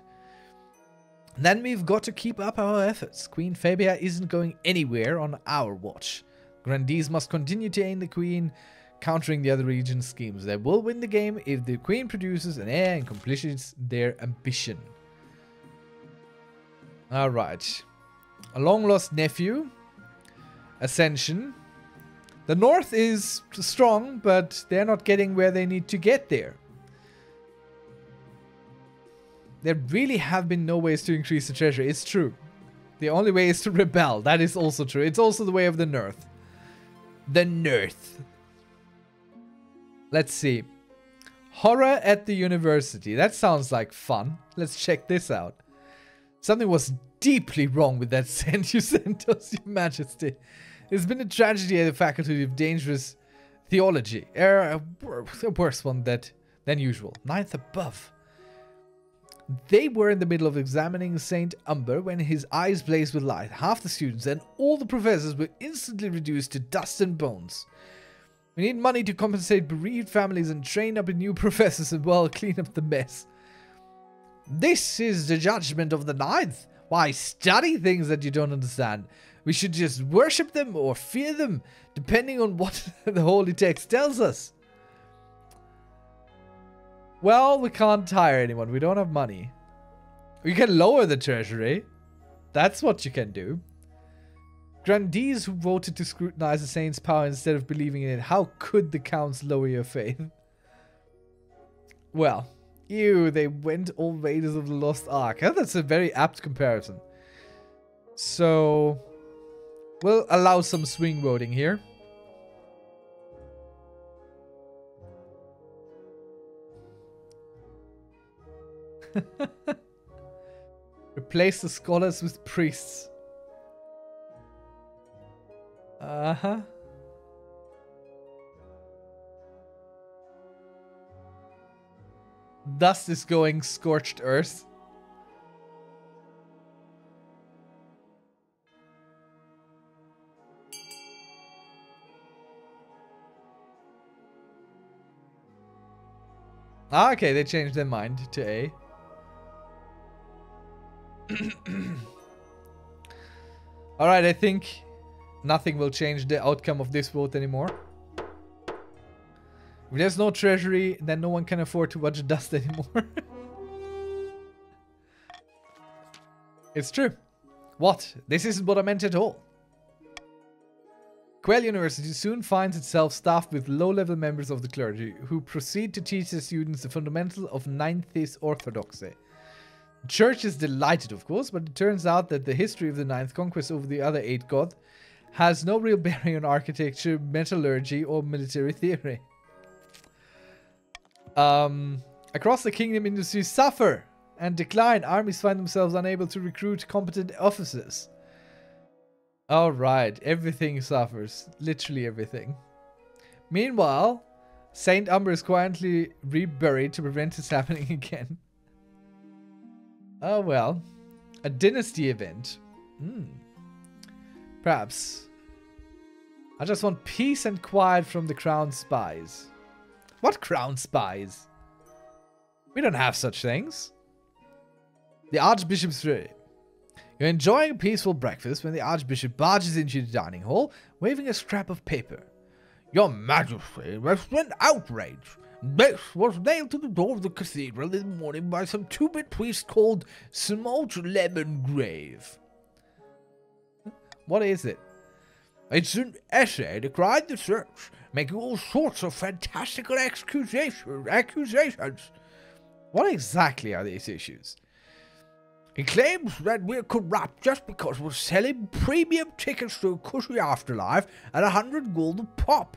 Then we've got to keep up our efforts. Queen Fabia isn't going anywhere on our watch. Grandees must continue to aid the queen, countering the other region's schemes. They will win the game if the queen produces an heir and accomplishes their ambition. Alright. A long-lost nephew. Ascension. The north is strong, but they're not getting where they need to get there. There really have been no ways to increase the treasure. It's true. The only way is to rebel. That is also true. It's also the way of the north. The north. Let's see. Horror at the university. That sounds like fun. Let's check this out. Something was deeply wrong with that scent you sent us, Your Majesty. It's been a tragedy at the Faculty of Dangerous Theology. A worse one that, than usual. Ninth above. They were in the middle of examining Saint Umber when his eyes blazed with light. Half the students and all the professors were instantly reduced to dust and bones. We need money to compensate bereaved families and train up new professors and, well, clean up the mess. This is the judgment of the ninth. Why study things that you don't understand? We should just worship them or fear them, depending on what the holy text tells us. Well, we can't hire anyone. We don't have money. We can lower the treasury. That's what you can do. Grandees who voted to scrutinize the saints' power instead of believing in it. How could the counts lower your faith? Well, ew, they went all Raiders of the Lost Ark. Huh? That's a very apt comparison. So, we'll allow some swing voting here. Replace the scholars with priests. Uh-huh. Dust is going scorched earth. Ah, okay, they changed their mind to A. Alright, I think nothing will change the outcome of this vote anymore. If there's no treasury, then no one can afford to watch dust anymore. It's true. What? This isn't what I meant at all. Quail University soon finds itself staffed with low-level members of the clergy, who proceed to teach their students the fundamentals of ninth orthodoxy. The church is delighted, of course, but it turns out that the history of the ninth conquest over the other eight gods has no real bearing on architecture, metallurgy, or military theory. Um, across the kingdom, industries suffer and decline. Armies find themselves unable to recruit competent officers. Alright, everything suffers. Literally everything. Meanwhile, Saint Umber is quietly reburied to prevent this happening again. Oh well. A dynasty event. Hmm. Perhaps. I just want peace and quiet from the crown spies. What crown spies? We don't have such things. The Archbishop's Fury. You're enjoying a peaceful breakfast when the Archbishop barges into the dining hall, waving a scrap of paper. Your Majesty has been outraged. Beth was nailed to the door of the cathedral in the morning by some two-bit priest called Smoked Lemon Grave. What is it? It's an essay decried the church, making all sorts of fantastical accusation, accusations. What exactly are these issues? It claims that we're corrupt just because we're selling premium tickets to a cushy afterlife at a hundred gold a pop.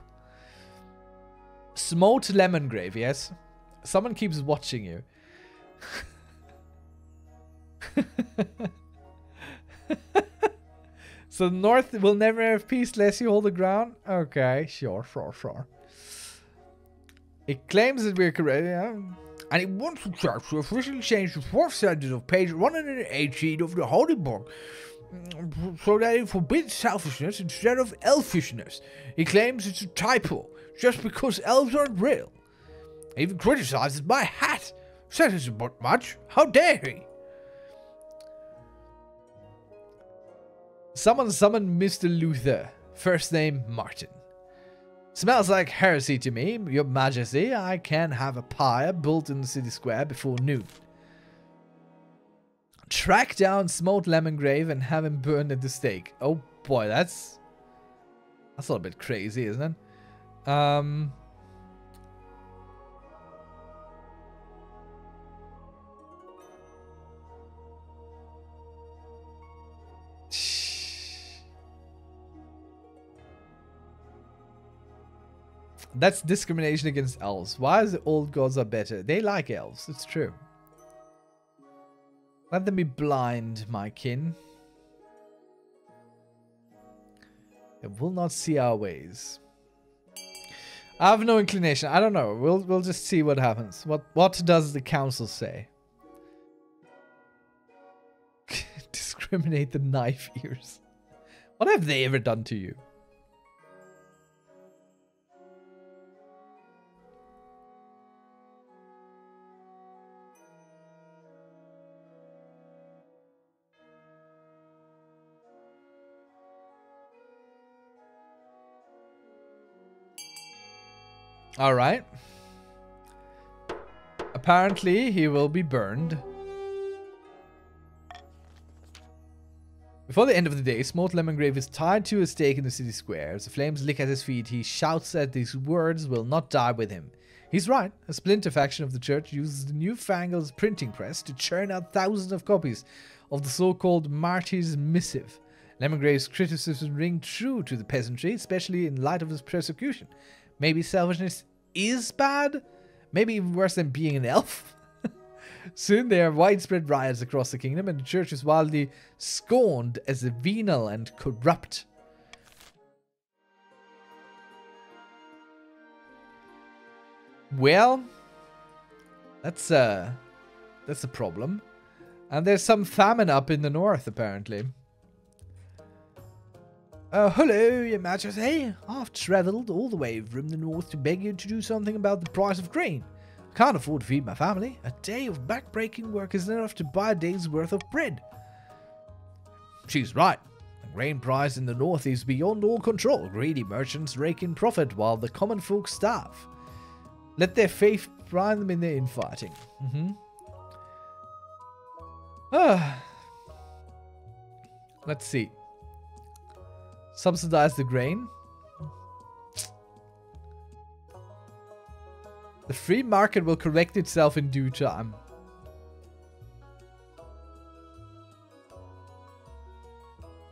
Smoked Lemon Grave, yes? Someone keeps watching you. So North will never have peace unless you hold the ground? Okay, sure, sure, sure. It claims that we're correct, yeah. And it wants the church to officially change the fourth sentence of page one hundred eighteen of the Holy Book, so that it forbids selfishness instead of elfishness. He claims it's a typo, just because elves aren't real. He even criticizes my hat. Says it's about much. How dare he? Someone summoned Mister Luther. First name, Martin. Smells like heresy to me, Your Majesty. I can have a pyre built in the city square before noon. Track down Smoked Lemon Grave and have him burned at the stake. Oh boy, that's... That's a little bit crazy, isn't it? Um... That's discrimination against elves. Why is the old gods are better? They like elves. It's true. Let them be blind, my kin. They will not see our ways. I have no inclination. I don't know. We'll we'll just see what happens. What what does the council say? Discriminate the knife ears. What have they ever done to you? Alright. Apparently, he will be burned. Before the end of the day, Smoked Lemon Grave is tied to a stake in the city square. As the flames lick at his feet, he shouts that these words will not die with him. He's right. A splinter faction of the church uses the newfangled printing press to churn out thousands of copies of the so-called Martyr's Missive. Lemon Grave's criticisms ring true to the peasantry, especially in light of his persecution. Maybe selfishness is bad? Maybe even worse than being an elf? Soon there are widespread riots across the kingdom, and the church is wildly scorned as venal and corrupt. Well, that's a, that's a problem. And there's some famine up in the north, apparently. Uh, hello, Your Majesty. I've travelled all the way from the north to beg you to do something about the price of grain. I can't afford to feed my family. A day of backbreaking work isn't enough to buy a day's worth of bread. She's right. The grain price in the north is beyond all control. Greedy merchants rake in profit while the common folk starve. Let their faith blind them in their infighting. Mm-hmm. Ah. Let's see. Subsidize the grain. The free market will correct itself in due time.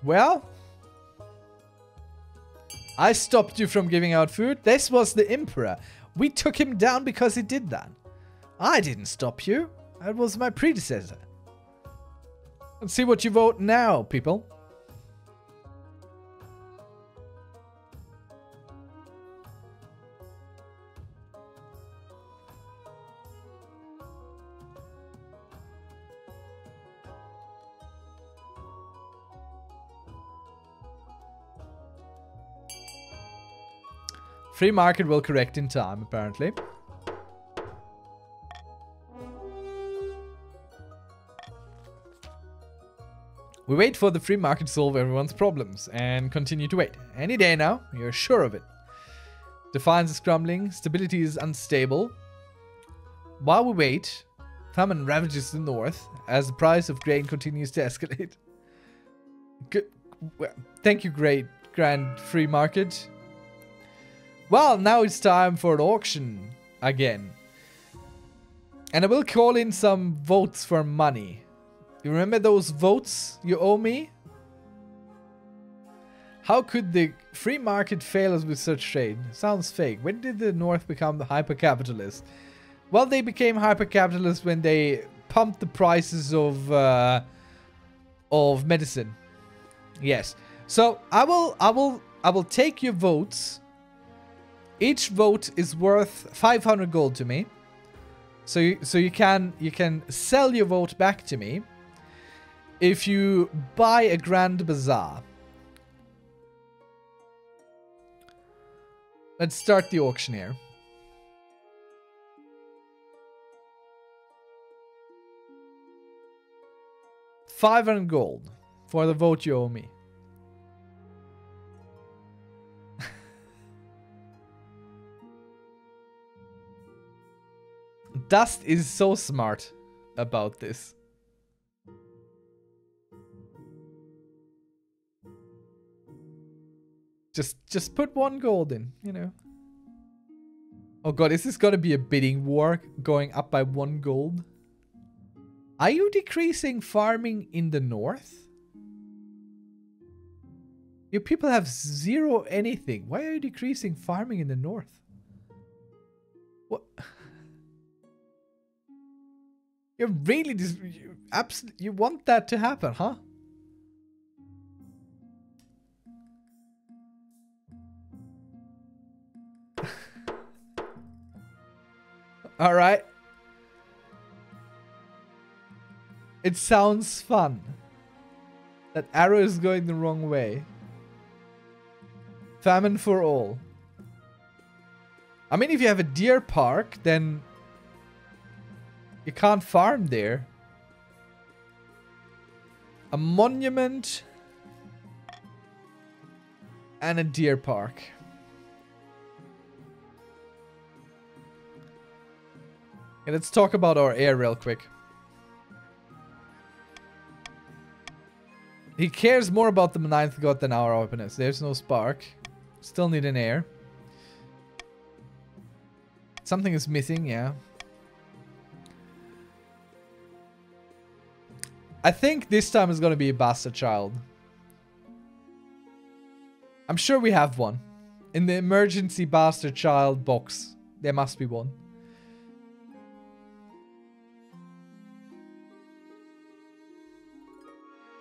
Well, I stopped you from giving out food. This was the emperor. We took him down because he did that. I didn't stop you. That was my predecessor. Let's see what you vote now, people. Free market will correct in time, apparently. We wait for the free market to solve everyone's problems and continue to wait. Any day now, you're sure of it. Defiance is crumbling. Stability is unstable. While we wait, famine ravages the north as the price of grain continues to escalate. Good. Thank you, great grand free market. Well, now it's time for an auction again. And I will call in some votes for money. You remember those votes you owe me? How could the free market fail us with such trade? Sounds fake. When did the North become hyper-capitalist? Well, they became hyper-capitalist when they pumped the prices of uh, of medicine. Yes. So I will, I will, I will take your votes. Each vote is worth five hundred gold to me. So, you, so you can you can sell your vote back to me if you buy a grand bazaar. Let's start the auction here. five hundred gold for the vote you owe me. Dust is so smart about this. Just just put one gold in, you know. Oh god, is this gonna be a bidding war going up by one gold? Are you decreasing farming in the north? Your people have zero anything. Why are you decreasing farming in the north? What? You're really dis- you absolutely you want that to happen, huh? All right. It sounds fun. That arrow is going the wrong way. Famine for all. I mean, if you have a deer park, then you can't farm there. A monument and a deer park. And let's talk about our heir real quick. He cares more about the ninth god than our openness. There's no spark. Still need an heir. Something is missing, yeah. I think this time is going to be a bastard child. I'm sure we have one. In the emergency bastard child box, there must be one.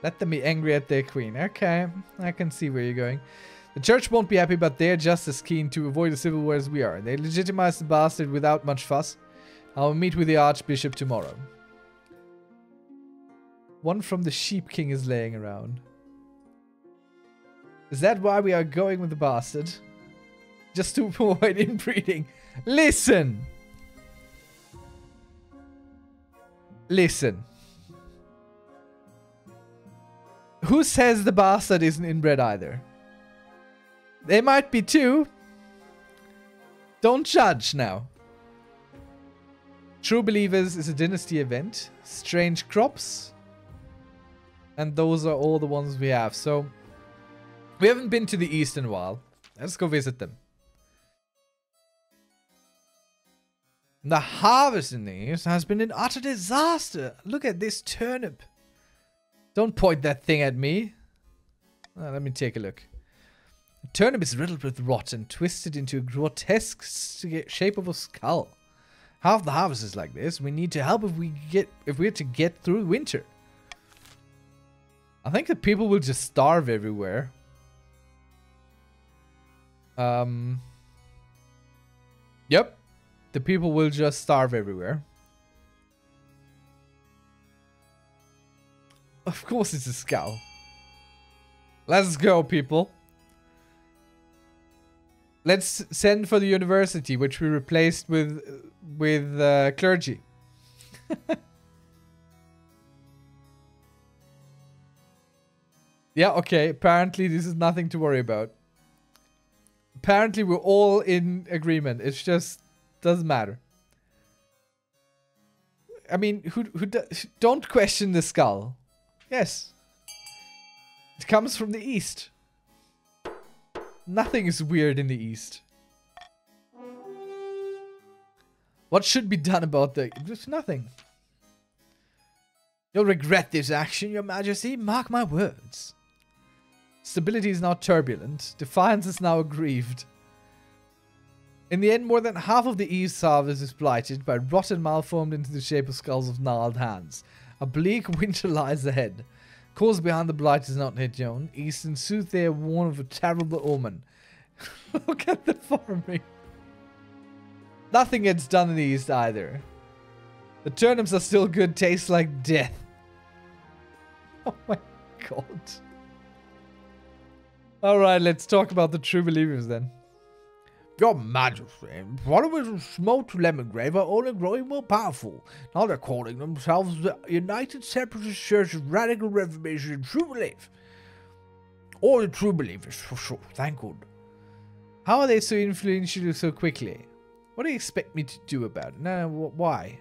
Let them be angry at their queen. Okay, I can see where you're going. The church won't be happy, but they're just as keen to avoid a civil war as we are. They legitimize the bastard without much fuss. I'll meet with the archbishop tomorrow. One from the Sheep King is laying around. Is that why we are going with the bastard? Just to avoid inbreeding. Listen! Listen. Who says the bastard isn't inbred either? There might be two. Don't judge now. True Believers is a dynasty event. Strange crops. And those are all the ones we have. So, we haven't been to the east in a while. Let's go visit them. The harvest in the east has been an utter disaster. Look at this turnip. Don't point that thing at me. Oh, let me take a look. The turnip is riddled with rot and twisted into a grotesque shape of a skull. Half the harvest is like this. We need to help if we get if we're to get through winter. I think the people will just starve everywhere. Um. Yep. The people will just starve everywhere. Of course it's a scowl. Let's go, people. Let's send for the university, which we replaced with, with uh, clergy. Yeah, okay. Apparently, this is nothing to worry about. Apparently we're all in agreement. It's just doesn't matter. I mean, who who do, don't question the skull. Yes. It comes from the east. Nothing is weird in the east. What should be done about the... There's nothing. You'll regret this action, Your Majesty. Mark my words. Stability is now turbulent. Defiance is now aggrieved. In the end, more than half of the East harvest is blighted by rot and malformed into the shape of skulls of gnarled hands. A bleak winter lies ahead. Cause behind the blight is not yet known. East and sooth they are warned of a terrible omen. Look at the farming. Nothing gets done in the East either. The turnips are still good, taste like death. Oh my god. Alright, let's talk about the true believers then. Your Majesty, followers of Smote Lemongrave are only growing more powerful. Now they're calling themselves the United Separatist Church of Radical Reformation and True Belief. All the true believers, for sure, thank God. How are they so influential so quickly? What do you expect me to do about it? No, no why?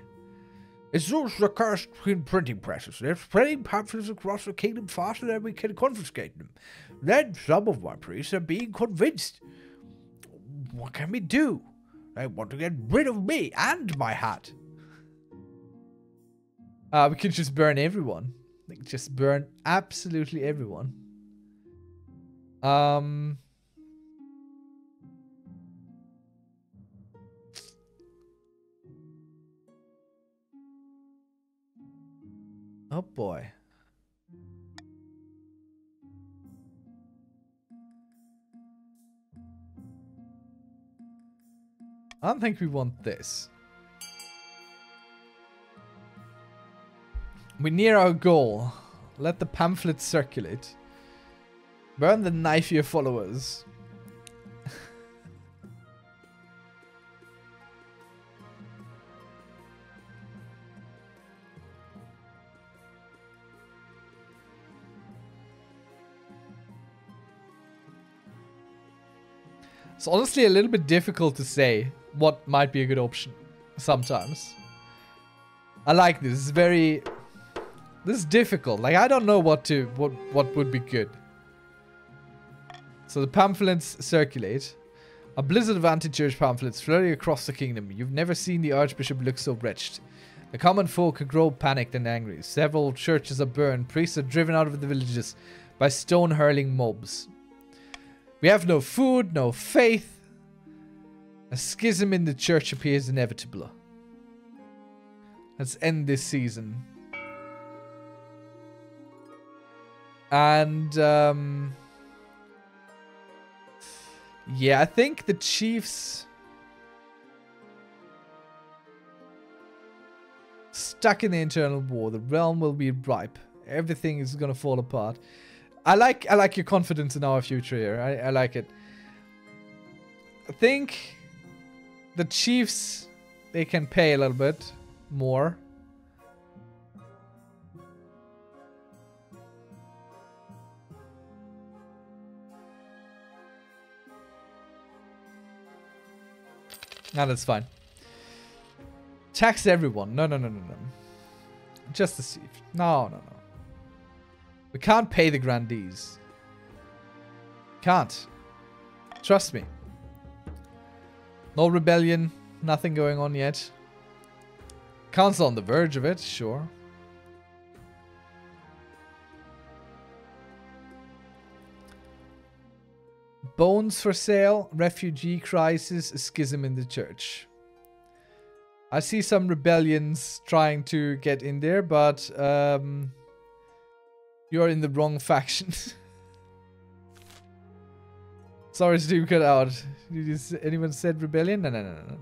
It's those accursed printing presses. They're spreading pamphlets across the kingdom faster than we can confiscate them. Then some of my priests are being convinced. What can we do? They want to get rid of me and my hat. Uh, we could just burn everyone. Like, just burn absolutely everyone. Um... Oh boy. I don't think we want this. We're near our goal. Let the pamphlet circulate. Burn the knife your followers. It's honestly a little bit difficult to say what might be a good option sometimes. I like this. It's very... This is difficult. Like, I don't know what to... What, what would be good. So the pamphlets circulate. A blizzard of anti-church pamphlets flurry across the kingdom. You've never seen the Archbishop look so wretched. The common folk grow panicked and angry. Several churches are burned. Priests are driven out of the villages by stone-hurling mobs. We have no food, no faith. A schism in the church appears inevitable. Let's end this season. And, um... yeah, I think the chiefs... Stuck in the internal war. The realm will be ripe. Everything is gonna fall apart. I like I like your confidence in our future here. I, I like it. I think the Chiefs, they can pay a little bit more. No, that's fine. Tax everyone. No, no, no, no, no. Just the Chiefs. No, no, no. We can't pay the grandees. Can't. Trust me. No rebellion. Nothing going on yet. Council on the verge of it, sure. Bones for sale. Refugee crisis. A schism in the church. I see some rebellions trying to get in there, but... Um, You're in the wrong faction. Sorry, Steve, cut out. Did you say, anyone said rebellion? No, no, no, no.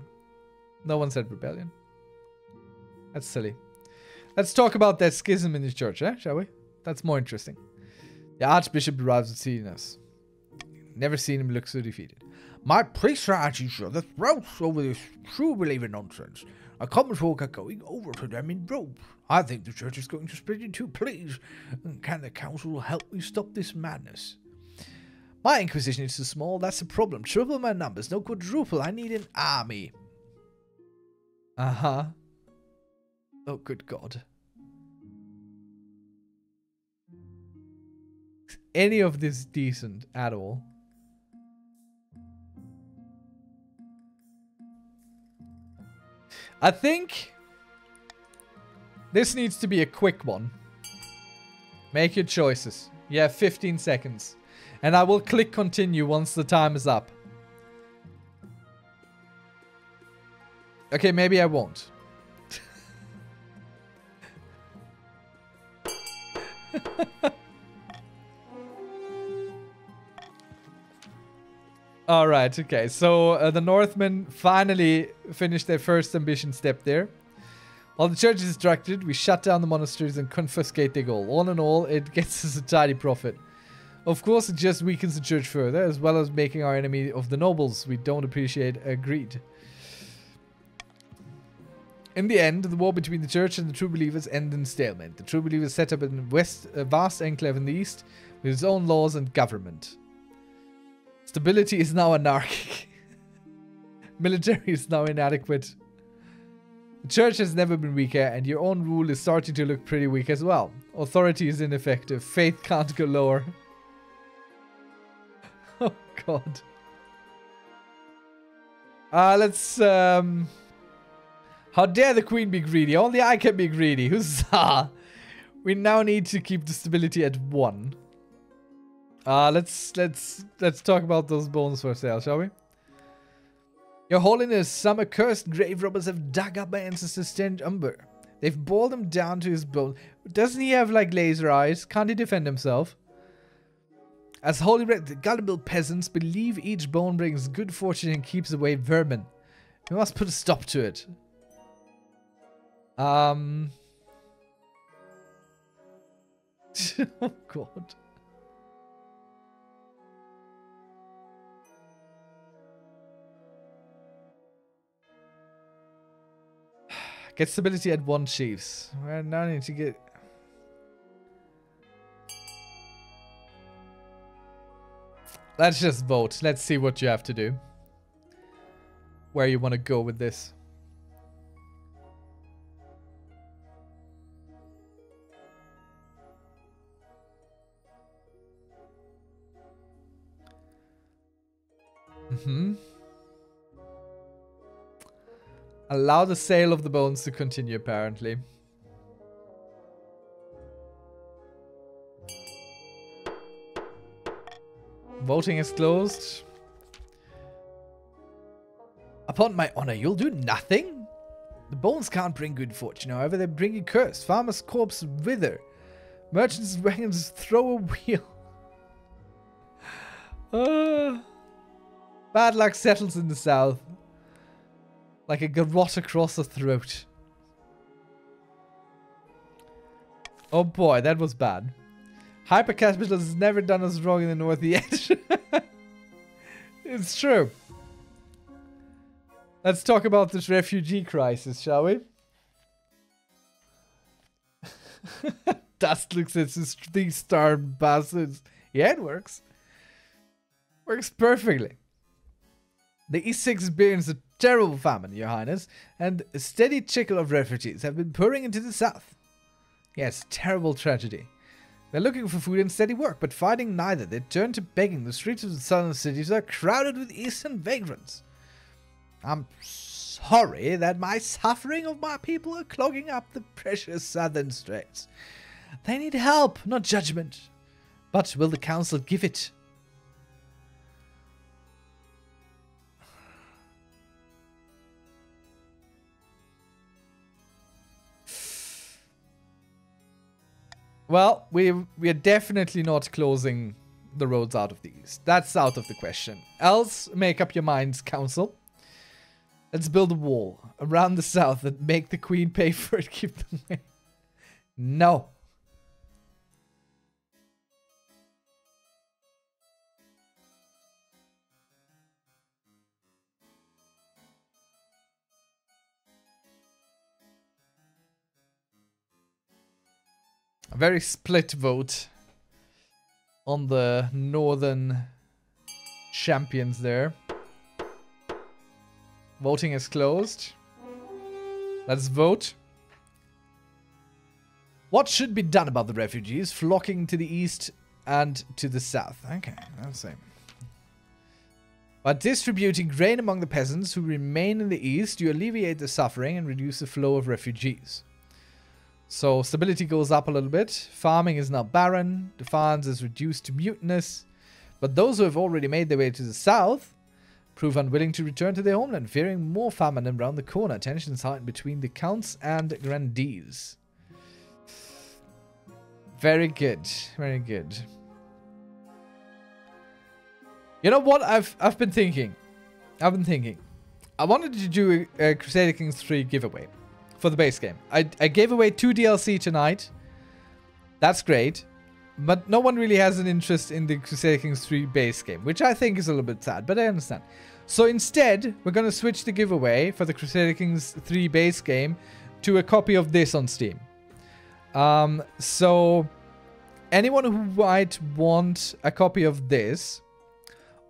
No one said rebellion. That's silly. Let's talk about that schism in the church, eh? Shall we? That's more interesting. The Archbishop arrives at seeing us. Never seen him look so defeated. My priests are at each other throats over this true believer nonsense. A common folk are going over to them in robes. I think the church is going to split in two, please. Can the council help me stop this madness? My Inquisition is too small, that's the problem. Triple my numbers, no quadruple. I need an army. Uh-huh. Oh, good God. Is any of this decent at all? I think this needs to be a quick one. Make your choices. Yeah, fifteen seconds. And I will click continue once the time is up. Okay, maybe I won't. All right, okay, so uh, the Northmen finally finished their first ambition step there. While the church is distracted, we shut down the monasteries and confiscate their gold. All in all, it gets us a tidy profit. Of course, it just weakens the church further, as well as making our enemy of the nobles. We don't appreciate uh, greed. In the end, the war between the church and the true believers ended in stalemate. The true believers set up in west, a vast enclave in the east with its own laws and government. Stability is now anarchic. Military is now inadequate. The church has never been weaker, and your own rule is starting to look pretty weak as well. Authority is ineffective. Faith can't go lower. Oh, God. Uh, let's... Um, how dare the queen be greedy? Only I can be greedy. Huzzah! We now need to keep the stability at one. Uh, let's, let's, let's talk about those bones for sale, shall we? Your Holiness, some accursed grave robbers have dug up my ancestor's stench umber. They've boiled him down to his bones. Doesn't he have, like, laser eyes? Can't he defend himself? As holy wreck, the gullible peasants believe each bone brings good fortune and keeps away vermin. We must put a stop to it. Um... Oh, God. Get stability at one, Chiefs. Well, now I need to get... Let's just vote. Let's see what you have to do. Where you want to go with this. Mm-hmm. Allow the sale of the bones to continue, apparently. Voting is closed. Upon my honor, you'll do nothing? The bones can't bring good fortune, however, they bring a curse. Farmers' corpses wither. Merchants' wagons throw a wheel. uh, bad luck settles in the south. Like a garrote across the throat. Oh boy, that was bad. Hyper-capitalism has never done us wrong in the north yet. It's true. Let's talk about this refugee crisis, shall we? Dust looks at these starved bastards. Yeah, it works. Works perfectly. The East Six experience a terrible famine, Your Highness, and a steady trickle of refugees have been pouring into the south. Yes, terrible tragedy. They're looking for food and steady work, but finding neither, they turn to begging. The streets of the southern cities are crowded with eastern vagrants. I'm sorry that my suffering of my people are clogging up the precious southern straits. They need help, not judgment. But will the council give it? Well, we we are definitely not closing the roads out of the east. That's out of the question. Else, make up your minds, council. Let's build a wall around the south that make the queen pay for it. Keep them away. No. A very split vote on the northern champions there. Voting is closed. Let's vote. What should be done about the refugees flocking to the east and to the south? Okay, that's the same. By distributing grain among the peasants who remain in the east, you alleviate the suffering and reduce the flow of refugees. So stability goes up a little bit. Farming is now barren. Defiance is reduced to mutinous. But those who have already made their way to the south prove unwilling to return to their homeland, fearing more famine around the corner. Tensions heighten between the counts and grandees. Very good. Very good. You know what? I've I've been thinking. I've been thinking. I wanted to do a, a Crusader Kings three giveaway. For the base game. I, I gave away two D L C tonight. That's great. But no one really has an interest in the Crusader Kings three base game, which I think is a little bit sad, but I understand. So instead, we're going to switch the giveaway for the Crusader Kings three base game to a copy of this on Steam. Um, so anyone who might want a copy of this,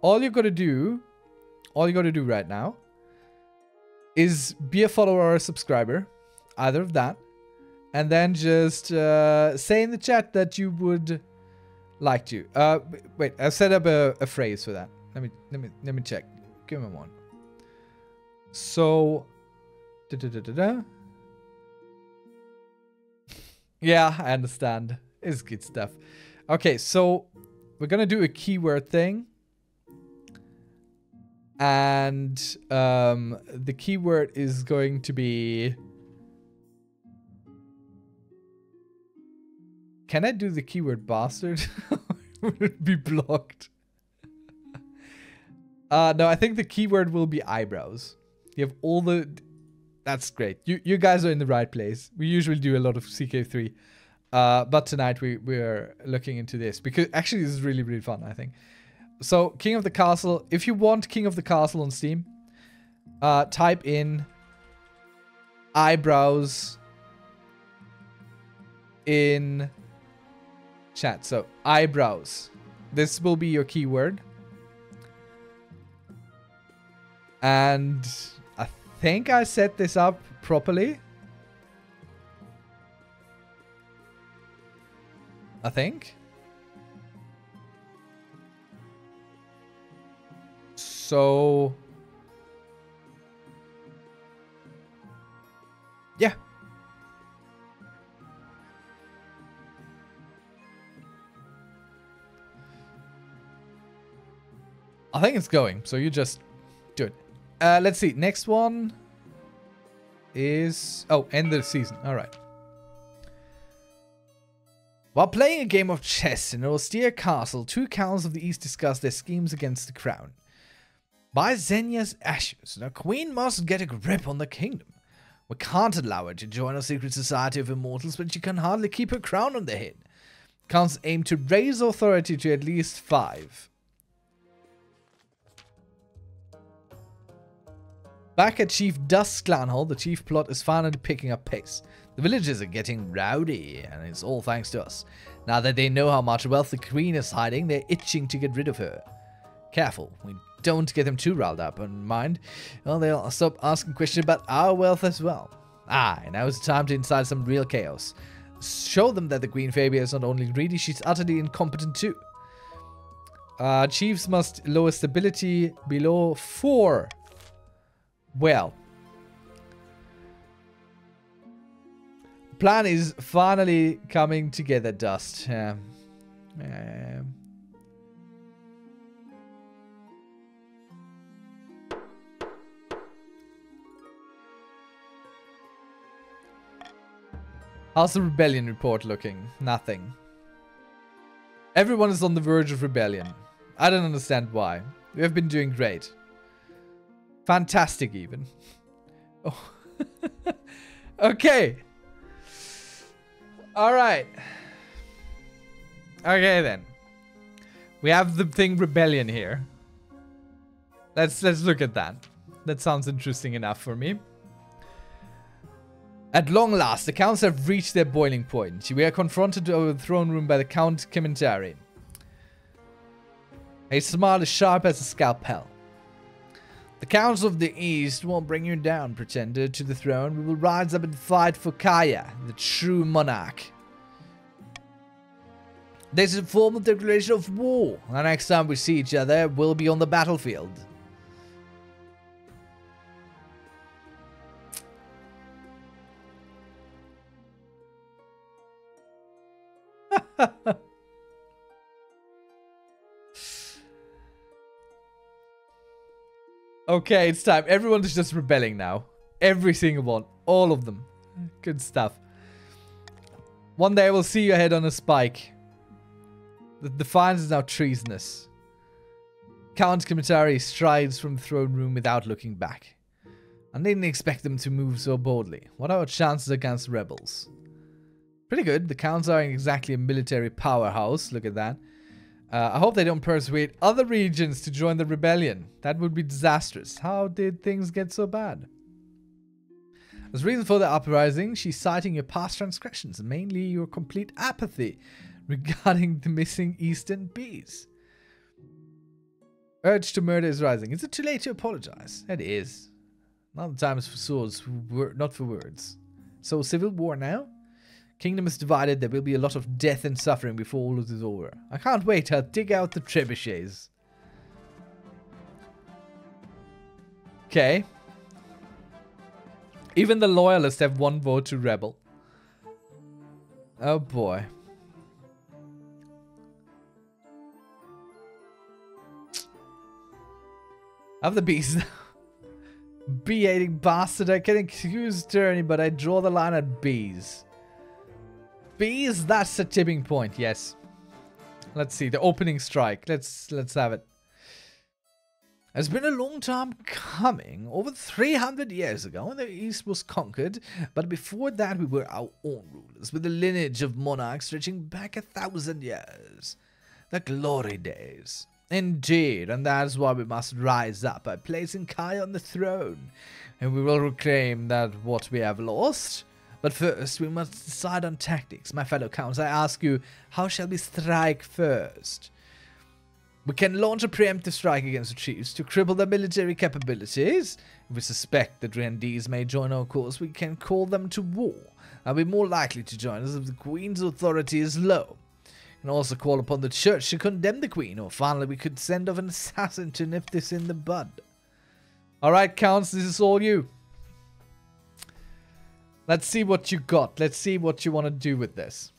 all you got to do, all you got to do right now is be a follower or a subscriber. Either of that, and then just uh, say in the chat that you would like to. Uh, wait, I've set up a, a phrase for that. Let me let me let me check. Give me one. So, da, da, da, da, da. Yeah, I understand. It's good stuff. Okay, so we're gonna do a keyword thing, and um, the keyword is going to be. Can I do the keyword bastard? Would it be blocked? Uh, no, I think the keyword will be eyebrows. You have all the... That's great. You you guys are in the right place. We usually do a lot of C K three. Uh, but tonight we, we're looking into this. Because actually this is really, really fun, I think. So, King of the Castle. If you want King of the Castle on Steam, uh, type in eyebrows in... chat. So eyebrows, this will be your keyword, and I think I set this up properly. I think so. Yeah. I think it's going, so you just do it. Uh, let's see. Next one is... Oh, end of the season. All right. While playing a game of chess in an austere castle, two counts of the east discuss their schemes against the crown. By Xenia's ashes, the queen must get a grip on the kingdom. We can't allow her to join our secret society of immortals, but she can hardly keep her crown on the head. Counts aim to raise authority to at least five. Back at Chief Dust's clan hall, the chief plot is finally picking up pace. The villagers are getting rowdy, and it's all thanks to us. Now that they know how much wealth the queen is hiding, they're itching to get rid of her. Careful, we don't get them too riled up, and mind, well, they'll stop asking questions about our wealth as well. Ah, and now it's time to incite some real chaos. Show them that the Queen Fabia is not only greedy, she's utterly incompetent too. Uh, chiefs must lower stability below four. Well, the plan is finally coming together, Dust. Um, um. How's the rebellion report looking? Nothing. Everyone is on the verge of rebellion. I don't understand why. We have been doing great. Fantastic, even. Oh. Okay. All right. Okay, then. We have the thing rebellion here. Let's let's look at that. That sounds interesting enough for me. At long last, the counts have reached their boiling point. We are confronted over the throne room by the Count Kimentari. a smart as sharp as a scalpel. The Council of the East won't bring you down, pretender, to the throne. We will rise up and fight for Kaya, the true monarch. This is a formal declaration of war. The next time we see each other, we'll be on the battlefield. Okay, it's time. Everyone is just rebelling now. Every single one. All of them. Good stuff. One day we'll see your head on a spike. The defiance is now treasonous. Count Kamitari strides from the throne room without looking back. I didn't expect them to move so boldly. What are our chances against rebels? Pretty good. The counts aren't exactly a military powerhouse. Look at that. Uh, I hope they don't persuade other regions to join the rebellion. That would be disastrous. How did things get so bad? As reason for the uprising, she's citing your past transgressions, mainly your complete apathy regarding the missing eastern bees. Urge to murder is rising. Is it too late to apologize? It is. Not the time is for swords, not for words. So civil war now? Kingdom is divided. There will be a lot of death and suffering before all of this is over. I can't wait. I'll dig out the trebuchets. Okay. Even the loyalists have one vote to rebel. Oh boy. Of the beast. Bee-hating bastard. I can excuse tyranny, but I draw the line at bees. Bees, that's a tipping point, yes. Let's see, the opening strike. Let's let's have it. It's been a long time coming. Over three hundred years ago, the East was conquered. But before that, we were our own rulers, with a lineage of monarchs stretching back a thousand years. The glory days. Indeed, and that's why we must rise up by placing Kaya on the throne. And we will reclaim that what we have lost... But first, we must decide on tactics. My fellow counts, I ask you, how shall we strike first? We can launch a preemptive strike against the chiefs to cripple their military capabilities. If we suspect that Rendees may join our cause, we can call them to war. They'll be more likely to join us if the Queen's authority is low. We can also call upon the Church to condemn the Queen, or finally we could send off an assassin to nip this in the bud. Alright, counts, this is all you. Let's see what you got. Let's see what you want to do with this.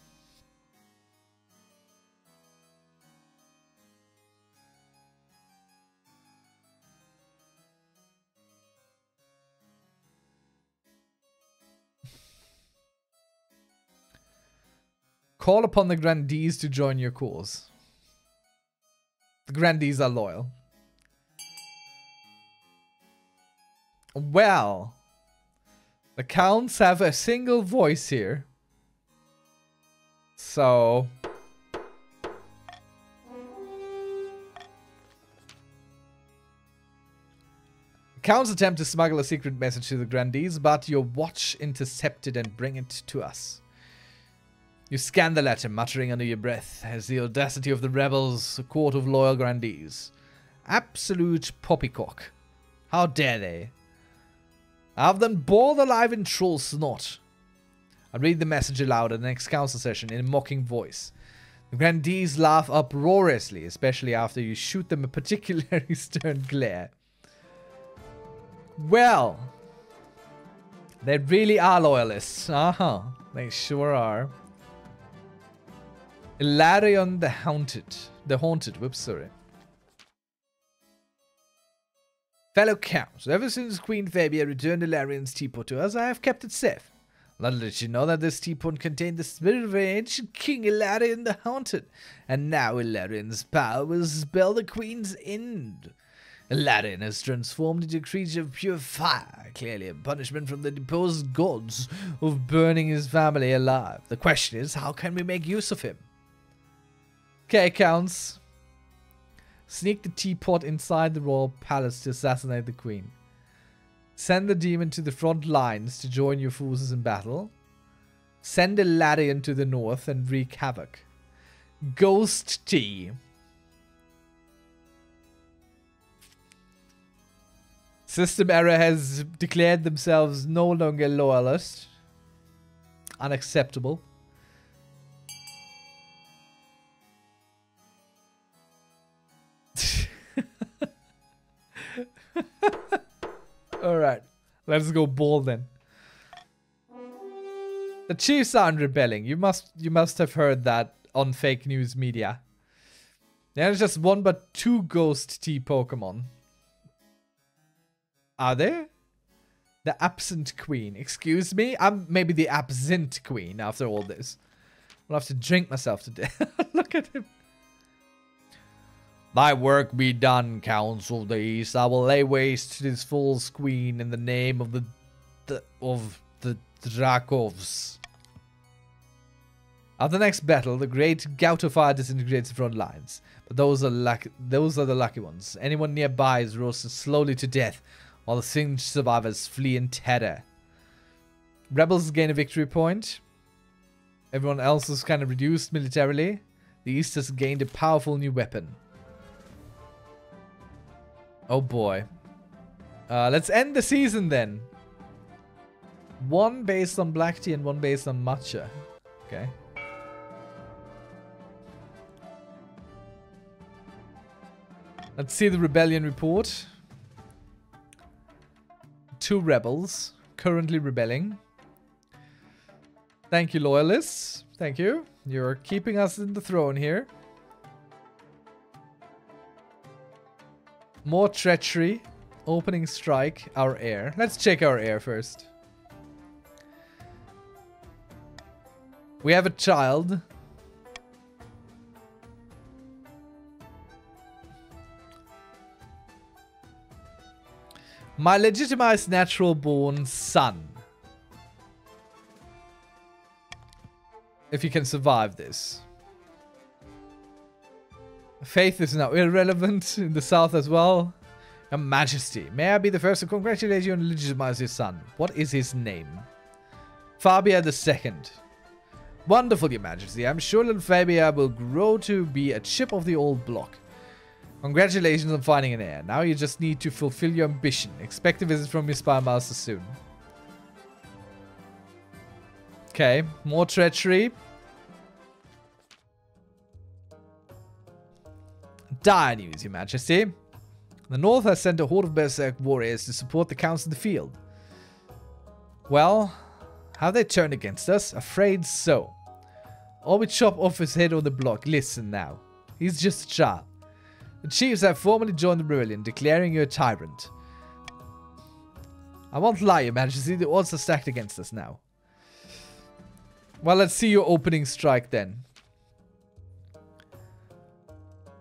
Call upon the Grandees to join your cause. The Grandees are loyal. Well... The counts have a single voice here. So... The counts attempt to smuggle a secret message to the Grandees, but your watch intercepted and bring it to us. You scan the letter, muttering under your breath, as the audacity of the rebels, a court of loyal Grandees. Absolute poppycock. How dare they? I have them boiled alive in troll snot. I read the message aloud at the next council session in a mocking voice. The Grandees laugh uproariously, especially after you shoot them a particularly stern glare. Well, they really are loyalists. Uh-huh, they sure are. Ilarion the Haunted. The Haunted, whoops, sorry. Fellow counts, ever since Queen Fabia returned Ilarion's teapot to us, I have kept it safe. Little did you know that this teapot contained the spirit of ancient King Ilarion the Haunted, and now Ilarion's power will spell the Queen's end. Ilarion has transformed into a creature of pure fire, clearly a punishment from the deposed gods of burning his family alive. The question is, how can we make use of him? Okay, counts. Sneak the teapot inside the royal palace to assassinate the queen. Send the demon to the front lines to join your forces in battle. Send Ilarion to the north and wreak havoc. Ghost tea. System error has declared themselves no longer loyalist. Unacceptable. Alright, let's go bold then. The Chiefs aren't rebelling. You must you must have heard that on fake news media. There's just one but two Ghost T Pokemon. Are there? The Absent Queen. Excuse me? I'm maybe the Absent Queen after all this. I'll have to drink myself to death. Look at him. Thy work be done, Council of the East. I will lay waste to this fool's queen in the name of the, the of the Drakovs. After the next battle, the great Gautofar disintegrates the front lines. But those are lucky, those are the lucky ones. Anyone nearby is roasted slowly to death, while the singed survivors flee in terror. Rebels gain a victory point. Everyone else is kind of reduced militarily. The East has gained a powerful new weapon. Oh boy. Uh, let's end the season then. One based on black tea and one based on matcha. Okay. Let's see the rebellion report. Two rebels currently rebelling. Thank you, loyalists. Thank you. You're keeping us in the throne here. More treachery. Opening strike. Our heir. Let's check our heir first. We have a child. My legitimized natural-born son. If he can survive this. Faith is now irrelevant in the south as well. Your Majesty, may I be the first to congratulate you and legitimize your son. What is his name? Fabia the Second. Wonderful, Your Majesty. I'm sure little Fabia will grow to be a chip of the old block. Congratulations on finding an heir. Now you just need to fulfill your ambition. Expect a visit from your spy master soon. Okay, more treachery. Dire news, Your Majesty. The North has sent a horde of berserk warriors to support the Council in the field. Well... Have they turned against us? Afraid so. Or we chop off his head on the block. Listen now. He's just a child. The Chiefs have formally joined the rebellion, declaring you a tyrant. I won't lie, Your Majesty. The odds are stacked against us now. Well, let's see your opening strike then.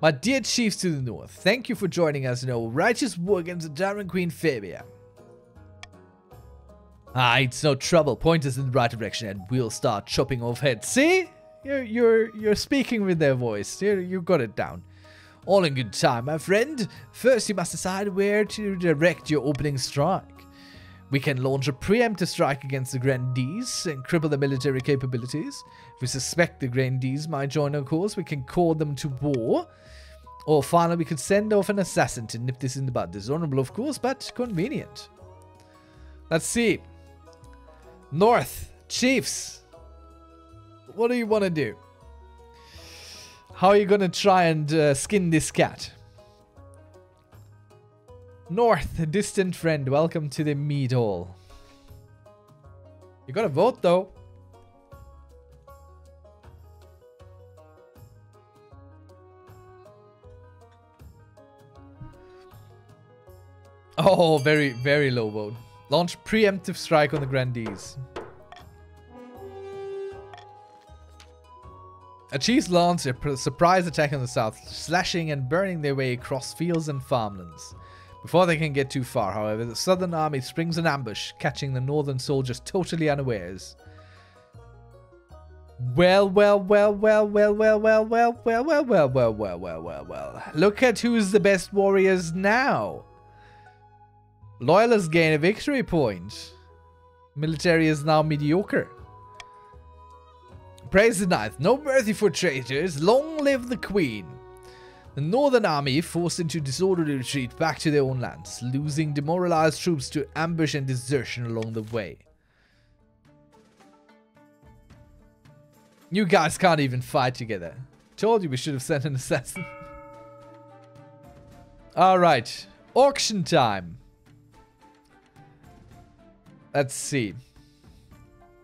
My dear Chiefs to the North, thank you for joining us in our righteous war against the tyrant Queen Fabia. Ah, it's no trouble. Point us in the right direction and we'll start chopping off heads. See? You're, you're, you're speaking with their voice. You're, you got it down. All in good time, my friend. First, you must decide where to direct your opening strike. We can launch a preemptive strike against the Grandees and cripple their military capabilities. If we suspect the Grandees might join our cause, we can call them to war. Or finally, we could send off an assassin to nip this in the bud. Dishonorable, of course, but convenient. Let's see. North, Chiefs, what do you want to do? How are you going to try and uh, skin this cat? North, a distant friend, welcome to the meat hall. You got to vote though. Oh, very, very low vote. Launch preemptive strike on the Grandees. A Chiefs launch a surprise attack on the south, slashing and burning their way across fields and farmlands. Before they can get too far, however, the southern army springs an ambush, catching the northern soldiers totally unawares. Well, well, well, well, well, well, well, well, well, well, well, well, well, well, well, well. Look at who's the best warriors now. Loyalists gain a victory point. Military is now mediocre. Praise the ninth. No mercy for traitors. Long live the queen. The northern army forced into disorderly retreat back to their own lands, losing demoralized troops to ambush and desertion along the way. You guys can't even fight together. Told you we should have sent an assassin. Alright. Auction time. Let's see.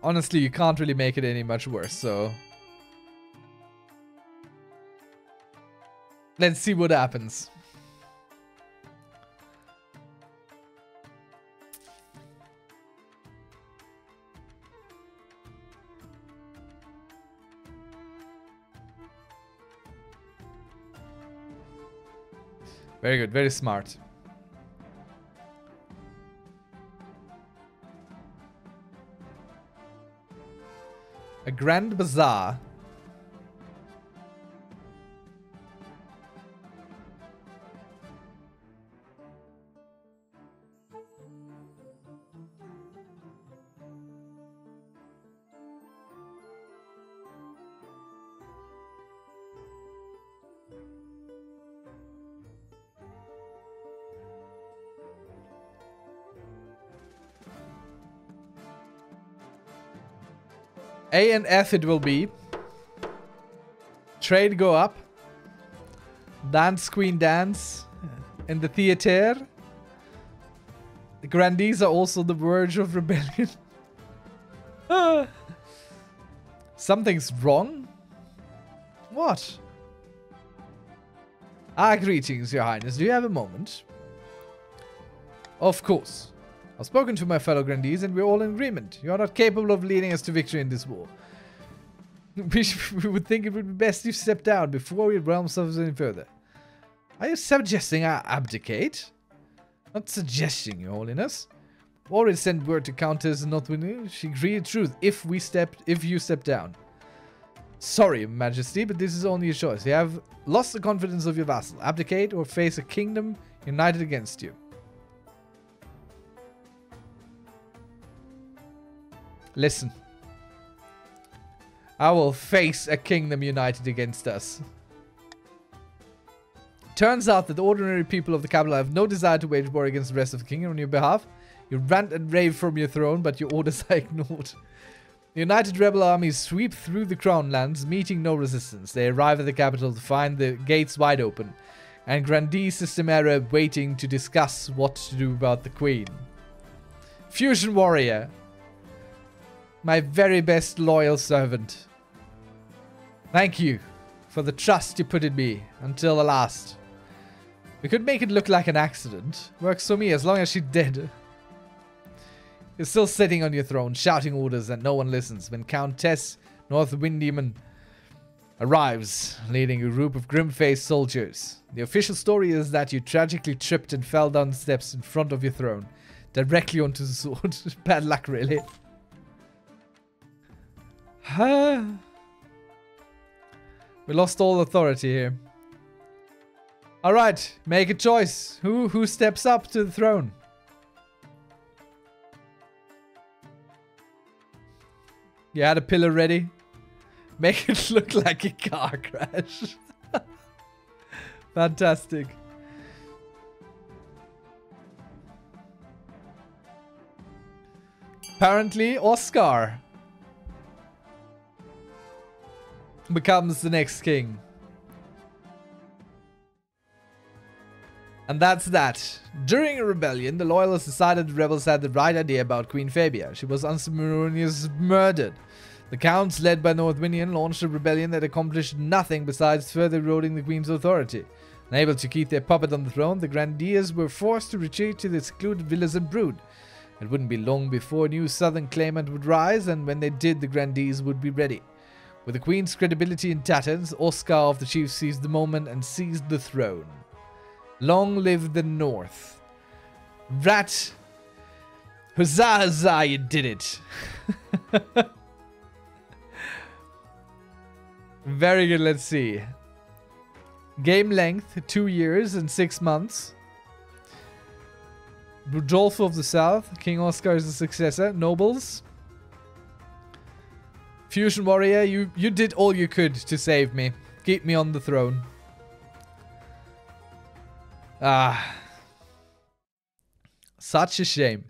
Honestly, you can't really make it any much worse, so... let's see what happens. Very good, very smart. A grand bazaar. A and F it will be. Trade go up. Dance Queen dance. In the theater. The grandees are also the verge of rebellion. ah. Something's wrong? What? Ah, greetings, Your Highness. Do you have a moment? Of course. I've spoken to my fellow grandees and we're all in agreement. You are not capable of leading us to victory in this war. We, should, we would think it would be best you step down before we realm ourselves any further. Are you suggesting I abdicate? Not suggesting, Your Holiness. Already sent word to Countess Notwini. She agreed truth if we stepped, if you step down. Sorry, Majesty, but this is only a choice. You have lost the confidence of your vassal. Abdicate or face a kingdom united against you. Listen, I will face a kingdom united against us. Turns out that the ordinary people of the capital have no desire to wage war against the rest of the kingdom on your behalf. You rant and rave from your throne, but your orders are ignored. The united rebel armies sweep through the crown lands, meeting no resistance. They arrive at the capital to find the gates wide open, and Grandee Systemera waiting to discuss what to do about the queen. Fusion warrior. My very best loyal servant. Thank you for the trust you put in me until the last. We could make it look like an accident. Works for me as long as she's dead. You're still sitting on your throne, shouting orders and no one listens when Countess Northwindemon arrives, leading a group of grim-faced soldiers. The official story is that you tragically tripped and fell down the steps in front of your throne, directly onto the sword. Bad luck, really. Huh? We lost all authority here. Alright, make a choice. Who who steps up to the throne? You had a pillar ready? Make it look like a car crash. Fantastic. Apparently, Oscar becomes the next king. And that's that. During a rebellion, the loyalists decided the rebels had the right idea about Queen Fabia. She was unceremoniously murdered. The counts, led by Northwinian, launched a rebellion that accomplished nothing besides further eroding the queen's authority. Unable to keep their puppet on the throne, the grandees were forced to retreat to the secluded villas and brood. It wouldn't be long before a new southern claimant would rise, and when they did, the grandees would be ready. With the queen's credibility in tatters, Oscar of the Chiefs seized the moment and seized the throne. Long live the North. Rat. Huzzah, huzzah, you did it. Very good, let's see. Game length, two years and six months. Rudolfo of the South, King Oscar is the successor. Nobles. Fusion warrior, you, you did all you could to save me. Keep me on the throne. Ah, such a shame.